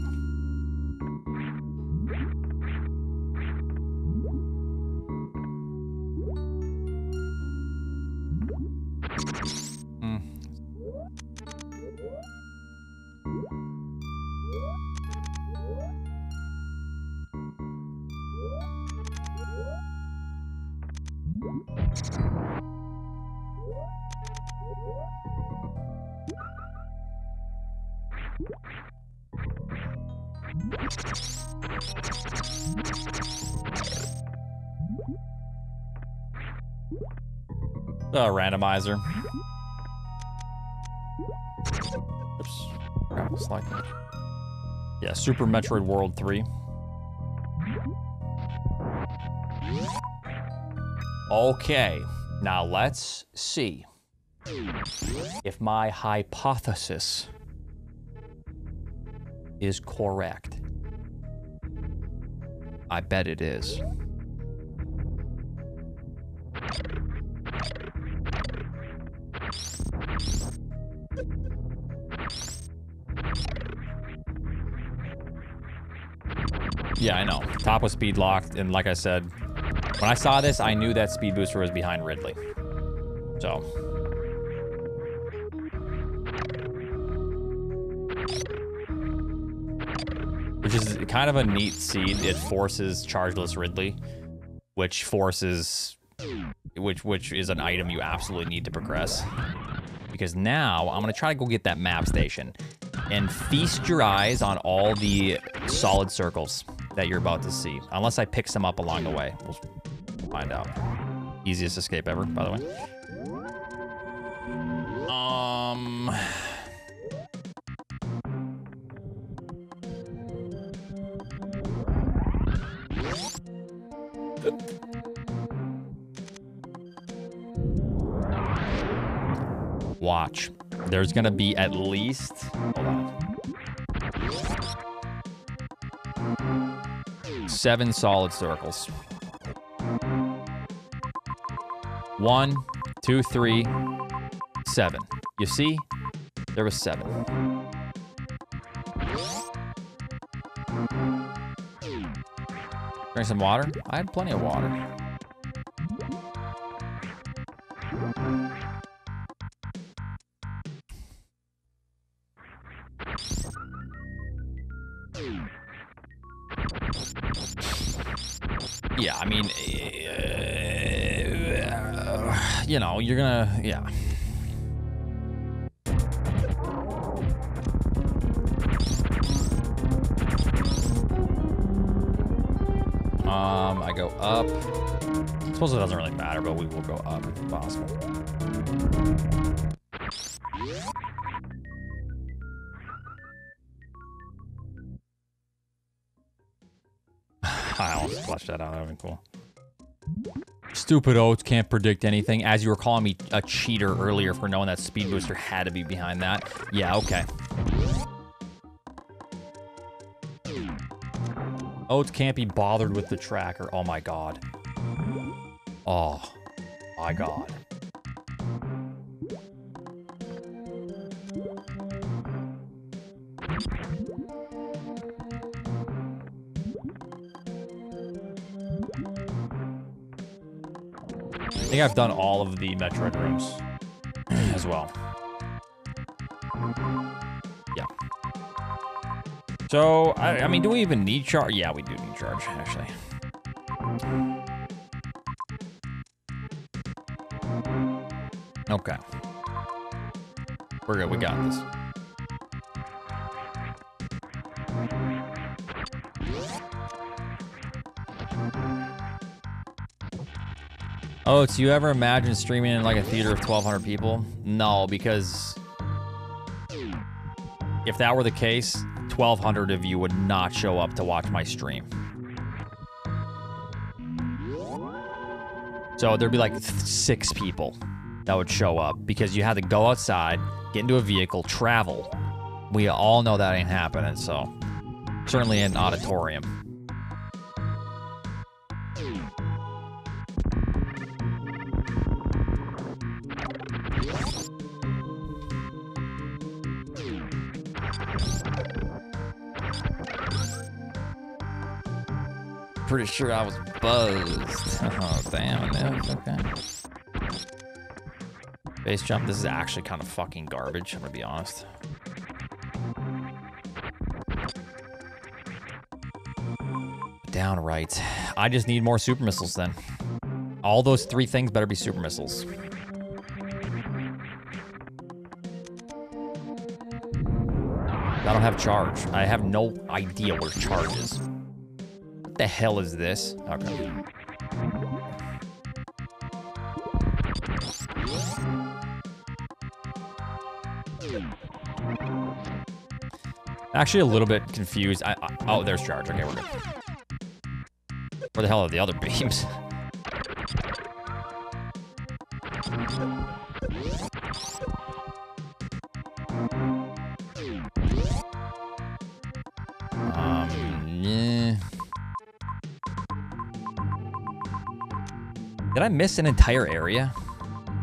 Randomizer. Oops. Grapple Slide. Yeah, Super Metroid World 3. Okay. Now let's see if my hypothesis is correct. I bet it is. Yeah, I know. Top was speed locked, and like I said, when I saw this, I knew that Speed Booster was behind Ridley. So. Which is kind of a neat seed. It forces chargeless Ridley, which forces, which is an item you absolutely need to progress. Because now, I'm gonna try to go get that map station and feast your eyes on all the solid circles that you're about to see. Unless I pick some up along the way. We'll find out. Easiest escape ever, by the way. Watch. There's gonna be at least... Hold on. 7 solid circles. 1, 2, 3, 7. You see? There was 7. Drink some water? I had plenty of water. Yeah, I mean, you know, you're gonna, yeah. I go up. I suppose it doesn't really matter, but we will go up if possible. I almost flushed that out. That would be cool. Stupid Oats can't predict anything. As you were calling me a cheater earlier for knowing that Speed Booster had to be behind that. Yeah, okay. Oats can't be bothered with the tracker. Oh my god. Oh my god. I think I've done all of the Metroid rooms as well. Yeah. So, I mean, do we even need charge? Yeah, we do need charge, actually. Okay. We're good, we got this. Oh, do you ever imagine streaming in like a theater of 1,200 people? No, because if that were the case, 1,200 of you would not show up to watch my stream. So there'd be like 6 people that would show up because you had to go outside, get into a vehicle, travel. We all know that ain't happening, so certainly an auditorium. Pretty sure I was buzzed. Oh, damn, that was okay. Base jump, this is actually kind of fucking garbage, I'm gonna be honest. Downright. I just need more super missiles then. All those 3 things better be super missiles. I don't have charge. I have no idea where charge is. What the hell is this? Okay. Actually, a little bit confused. Oh, there's charge. Okay, we're good. Where the hell are the other beams? Did I miss an entire area?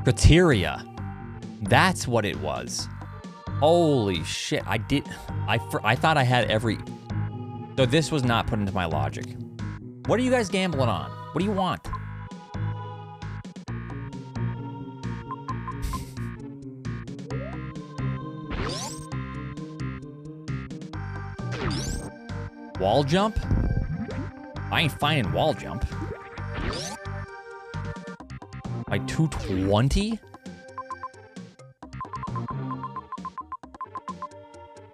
Criteria. That's what it was. Holy shit, I did. I thought I had every. So this was not put into my logic. What are you guys gambling on? What do you want? Wall jump? I ain't finding wall jump. Like 220?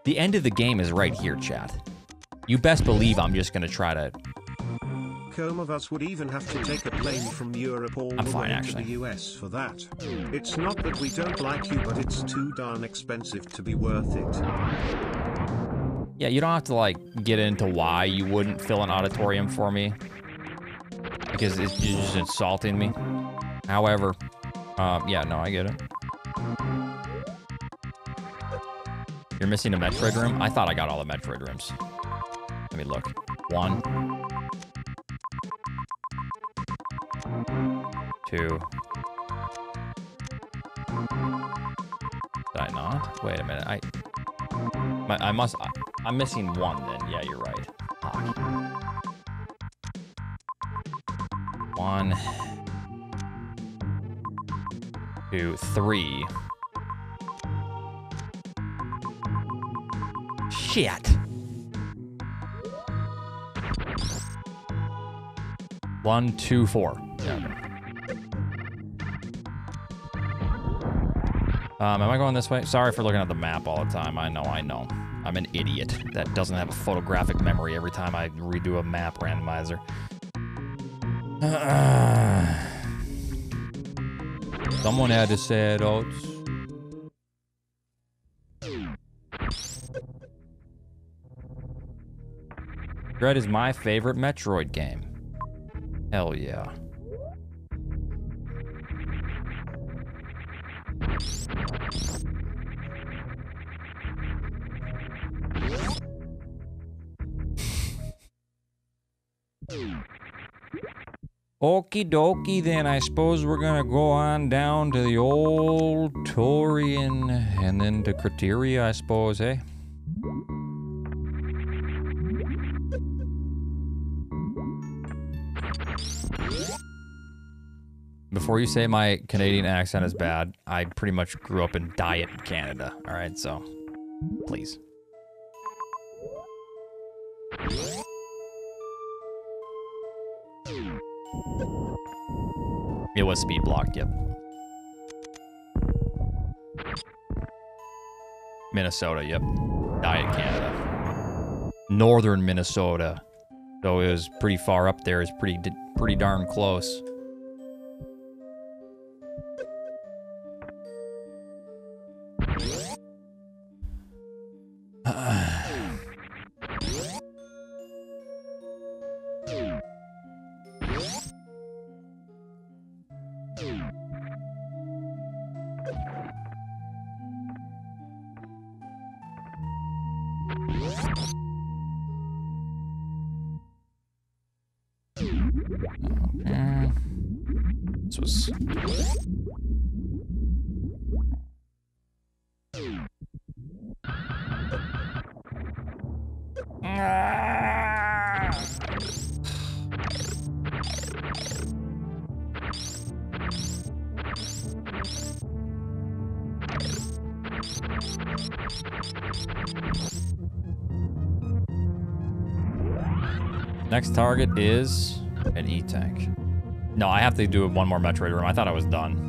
The end of the game is right here, chat. You best believe I'm just gonna try to. Some of us would even have to take a plane from Europe all the way to the US for that. It's not that we don't like you, but it's too darn expensive to be worth it. Yeah, you don't have to like get into why you wouldn't fill an auditorium for me because it's just insulting me. However, yeah, no, I get it. You're missing a Metroid room? I thought I got all the Metroid rooms. Let me look. 1, 2. Did I not? Wait a minute. I'm missing 1 then. Yeah, you're right. Fuck. 1. 2, 3. Shit. 1, 2, 4. Yeah. Am I going this way? Sorry for looking at the map all the time. I know. I'm an idiot that doesn't have a photographic memory every time I redo a map randomizer. Someone had to say it, Oats. Dread is my favorite Metroid game. Hell yeah. Okie dokie, then I suppose we're gonna go on down to the old Tourian and then to Criteria, I suppose, eh? Before you say my Canadian accent is bad, I pretty much grew up in diet in Canada. All right, so please. It was speed blocked, yep. Minnesota, yep. Diet Canada. Northern Minnesota. So it was pretty far up there. It's pretty darn close. Next target is an E-Tank. No, I have to do one more Metroid room. I thought I was done.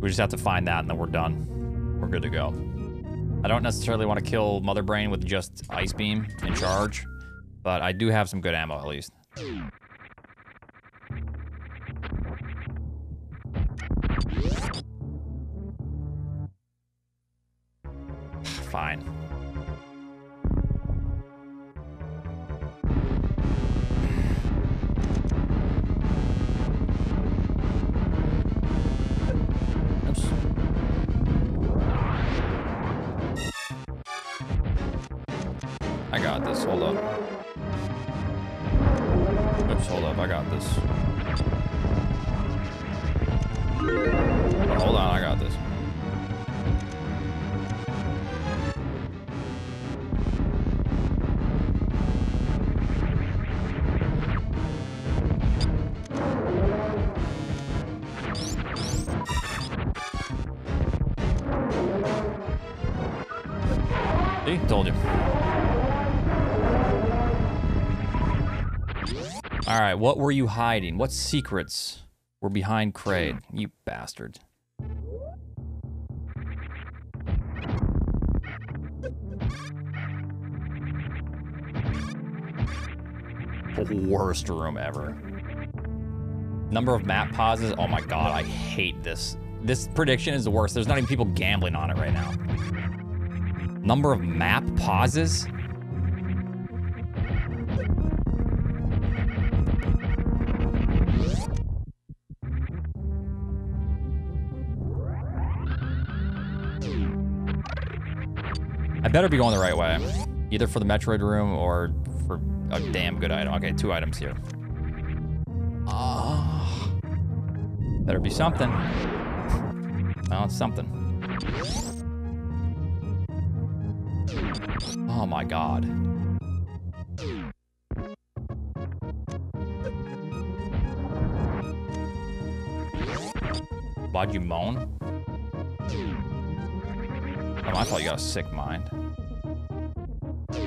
We just have to find that and then we're done. We're good to go. I don't necessarily want to kill Mother Brain with just Ice Beam and Charge, but I do have some good ammo at least. Fine. Oops. I got this. Hold up. Oops, hold up. I got this. Hold on. I got this. Told you. All right, what were you hiding? What secrets were behind Kraid? You bastard. Worst room ever. Number of map pauses. Oh my God, I hate this. This prediction is the worst. There's not even people gambling on it right now. Number of map pauses? I better be going the right way. Either for the Metroid room or for a damn good item. Okay, 2 items here. Oh, better be something. Well, it's something. Oh my God. Why'd you moan? Oh, I thought you got a sick mind. I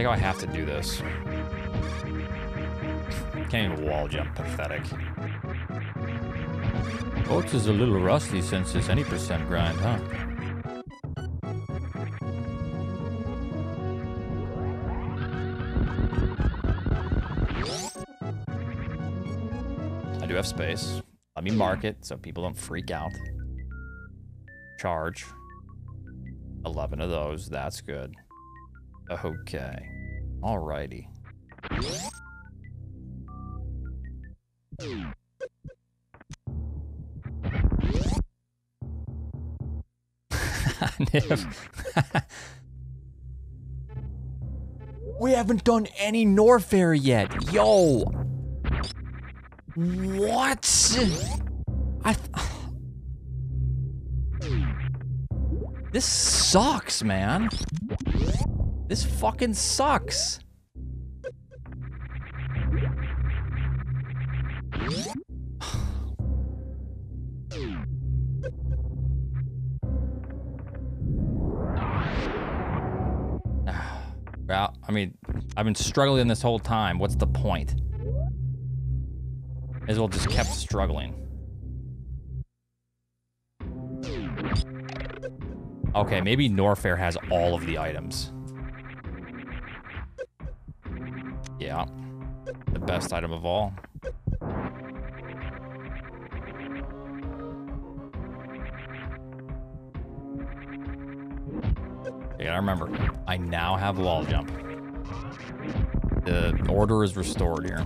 like how I have to do this. Can't even wall jump, pathetic. Oats is a little rusty since his any percent grind, huh? I do have space. Let me mark it so people don't freak out. Charge. 11 of those, that's good. Okay. Alrighty. We haven't done any Norfair yet. Yo. What? This sucks, man. This fucking sucks. Well, I mean, I've been struggling this whole time. What's the point? May as well just kept struggling. Okay, maybe Norfair has all of the items. Yeah. The best item of all. Yeah, I remember. I now have wall jump. The order is restored here.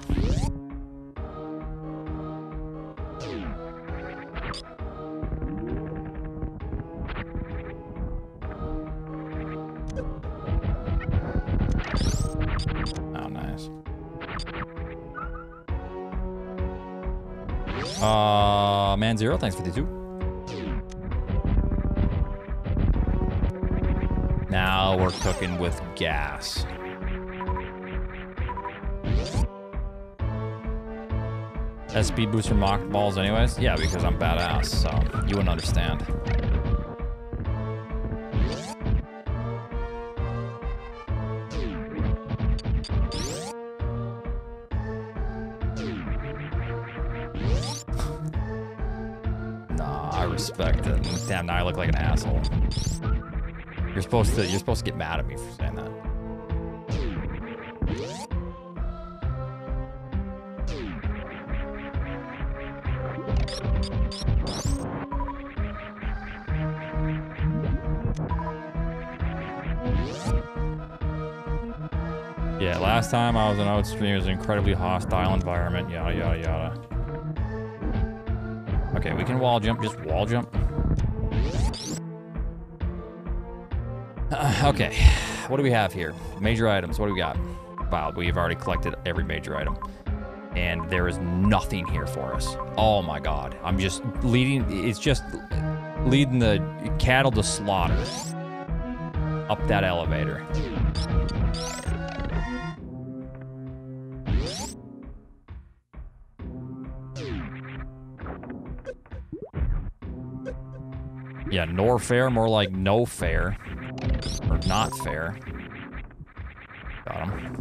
Man Zero, thanks for the 2. Now we're cooking with gas. That speed booster mock balls anyways? Yeah, because I'm badass, so you wouldn't understand. Damn, now I look like an asshole. You're supposed to get mad at me for saying that. Yeah, last time I was an Oats stream, it was an incredibly hostile environment, yada, yada, yada. Okay, we can wall jump, just wall jump. Okay, what do we have here? Major items, what do we got? Wow, we've already collected every major item. And there is nothing here for us. Oh my God, I'm just leading, it's just leading the cattle to slaughter up that elevator. Yeah, Norfair, more like no fair. Or not fair. Got him.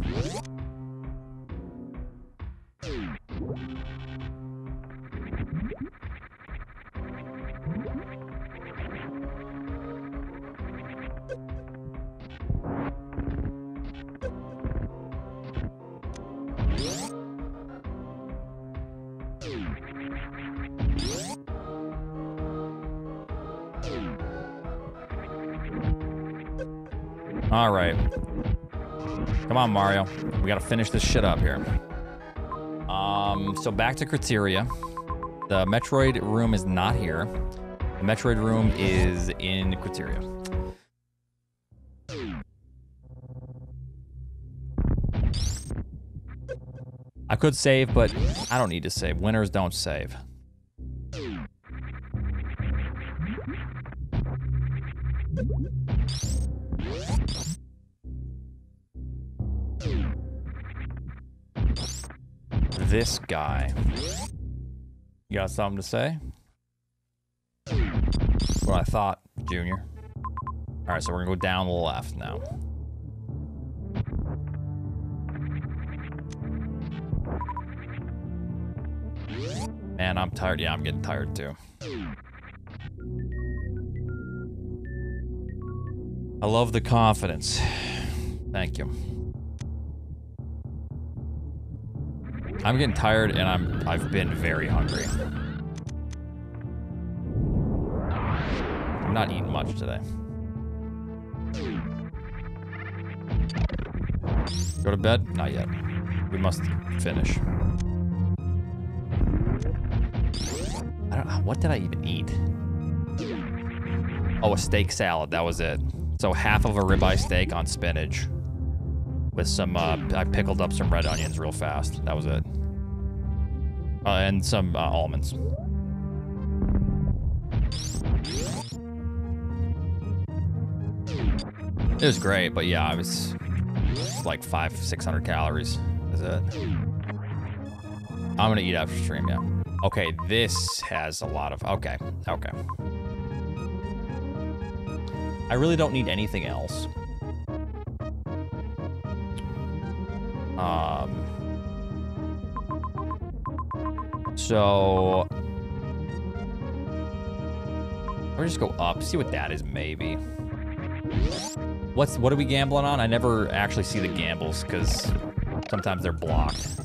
All right. Come on, Mario. We gotta finish this shit up here. So back to Criteria. The Metroid room is not here. The Metroid room is in Criteria. I could save, but I don't need to save. Winners don't save. This guy. You got something to say? That's what I thought, Junior. All right, so we're gonna go down the left now. Man, I'm tired. Yeah, I'm getting tired too. I love the confidence. Thank you. I'm getting tired, and I've been very hungry. I'm not eating much today. Go to bed? Not yet. We must finish. I don't know. What did I even eat? Oh, a steak salad. That was it. So half of a ribeye steak on spinach. with some, I pickled up some red onions real fast. That was it. And some almonds. It was great, but yeah, it was like 500-600 calories. Is it? I'm gonna eat after stream, yeah. Okay, this has a lot of, okay, okay. I really don't need anything else. So we'll just go up, see what that is maybe. What are we gambling on? I never actually see the gambles because sometimes they're blocked.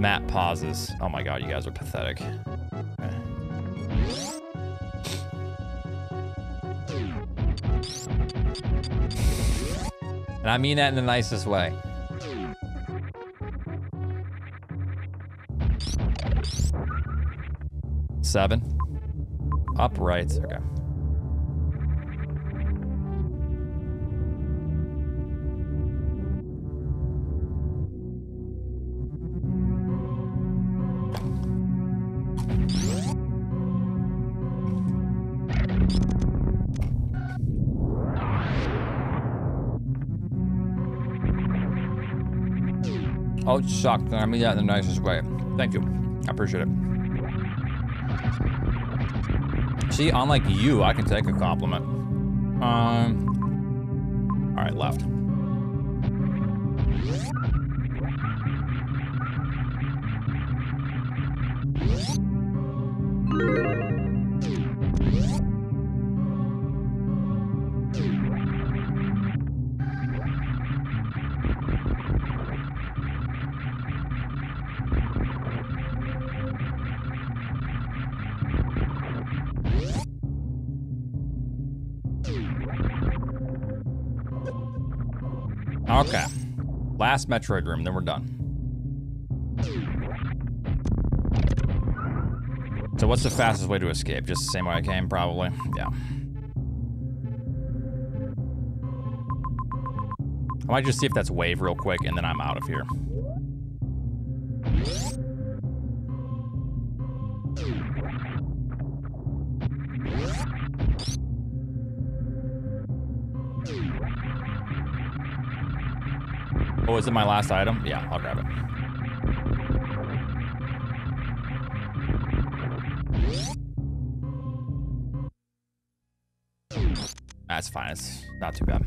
Matt pauses. Oh my god, you guys are pathetic. And I mean that in the nicest way. Seven. Upright. Okay. Oh, it sucked. I mean that in the nicest way. Thank you. I appreciate it. See, unlike you, I can take a compliment. All right, left. Okay, last Metroid room, then we're done. So what's the fastest way to escape? Just the same way I came, probably? Yeah. I might just see if that's wave real quick, and then I'm out of here. Oh, is it my last item? Yeah, I'll grab it. That's fine, it's not too bad.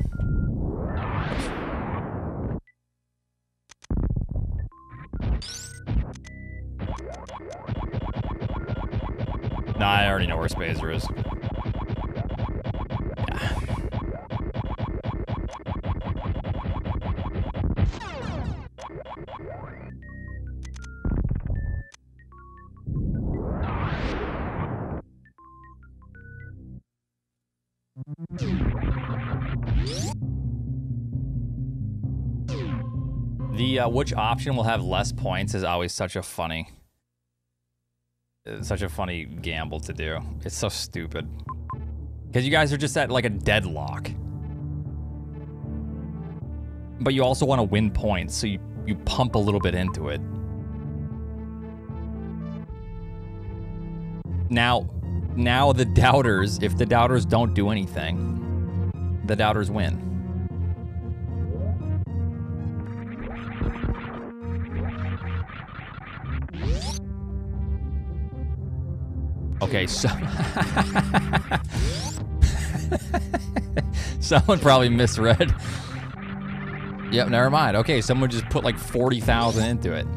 Nah, I already know where Spazer is. Which option will have less points is always such a funny gamble to do. It's so stupid. Because you guys are just at like a deadlock. But you also want to win points, so you pump a little bit into it. Now the doubters, if the doubters don't do anything, the doubters win. Okay, so someone probably misread. Yep, never mind. Okay, someone just put like 40,000 into it.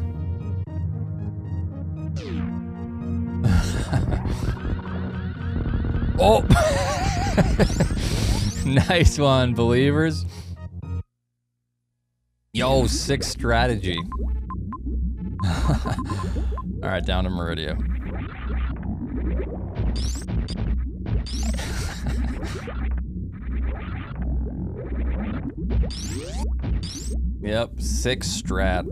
Oh, nice one, believers. Yo, sick strategy. All right, down to Maridia. Yep, 6 strat.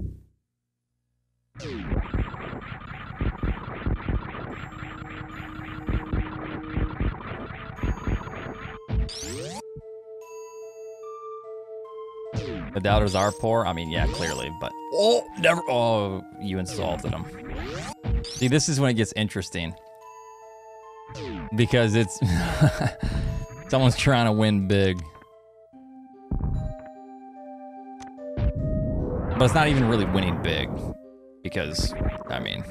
The doubters are poor. I mean, yeah, clearly, but oh, never. Oh, you insulted them. See, this is when it gets interesting because it's someone's trying to win big, but it's not even really winning big because, I mean.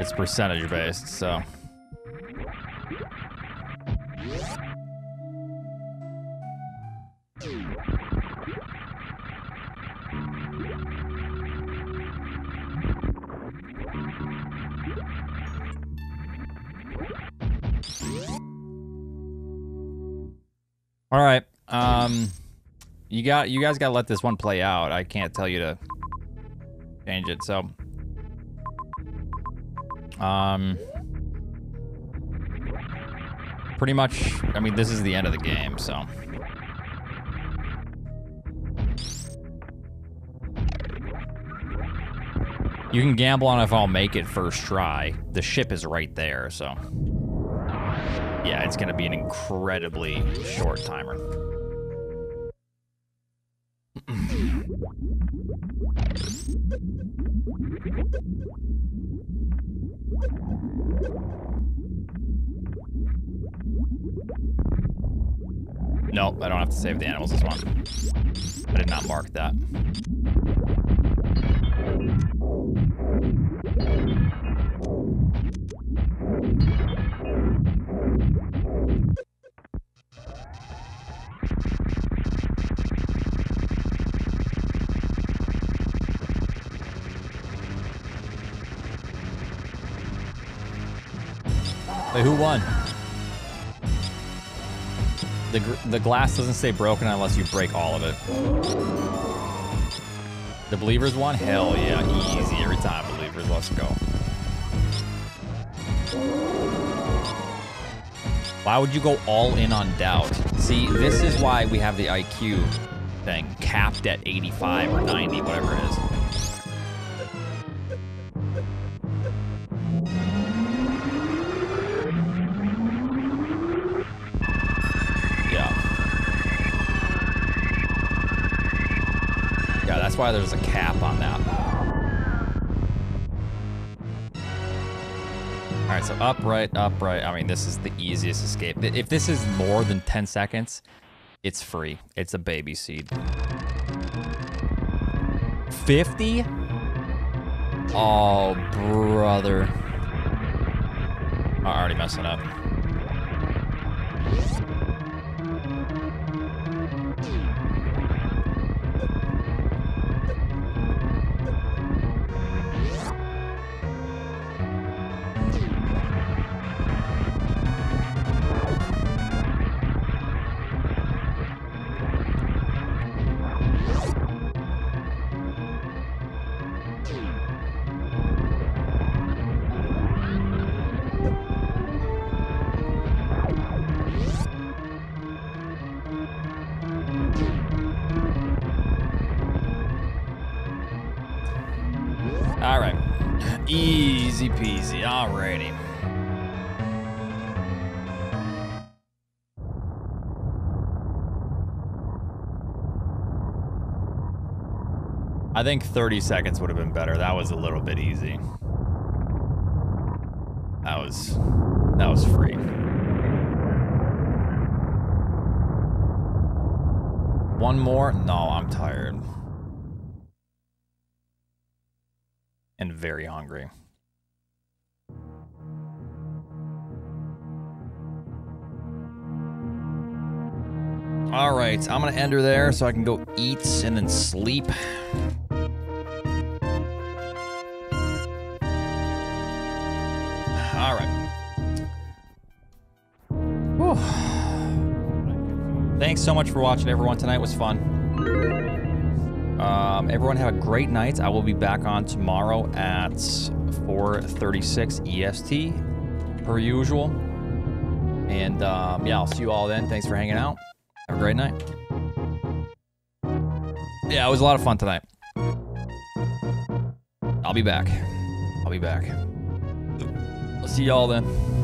It's percentage based, so. All right, you guys got to let this one play out. I can't tell you to change it, so. Pretty much, I mean, this is the end of the game, so. You can gamble on if I'll make it first try. The ship is right there, so. Yeah, it's gonna be an incredibly short timer. Nope, I don't have to save the animals this one. I did not mark that. Wait, who won? The glass doesn't stay broken unless you break all of it. The Believers won? Hell yeah, easy every time, Believers, let's go. Why would you go all in on doubt? See, this is why we have the IQ thing capped at 85 or 90, whatever it is. That's why there's a cap on that. All right, so upright. I mean, this is the easiest escape. If this is more than 10 seconds, it's free. It's a baby seed. 50? Oh, brother. I'm already messing up. Peasy, alrighty. I think 30 seconds would have been better. That was a little bit easy. That was free. One more? No, I'm tired. And very hungry. All right, I'm gonna end her there so I can go eat and then sleep. All right. Whew. Thanks so much for watching, everyone. Tonight was fun. Everyone have a great night. I will be back on tomorrow at 4:36 EST, per usual. And yeah, I'll see you all then. Thanks for hanging out. Have a great night. Yeah, it was a lot of fun tonight. I'll be back. I'll see y'all then.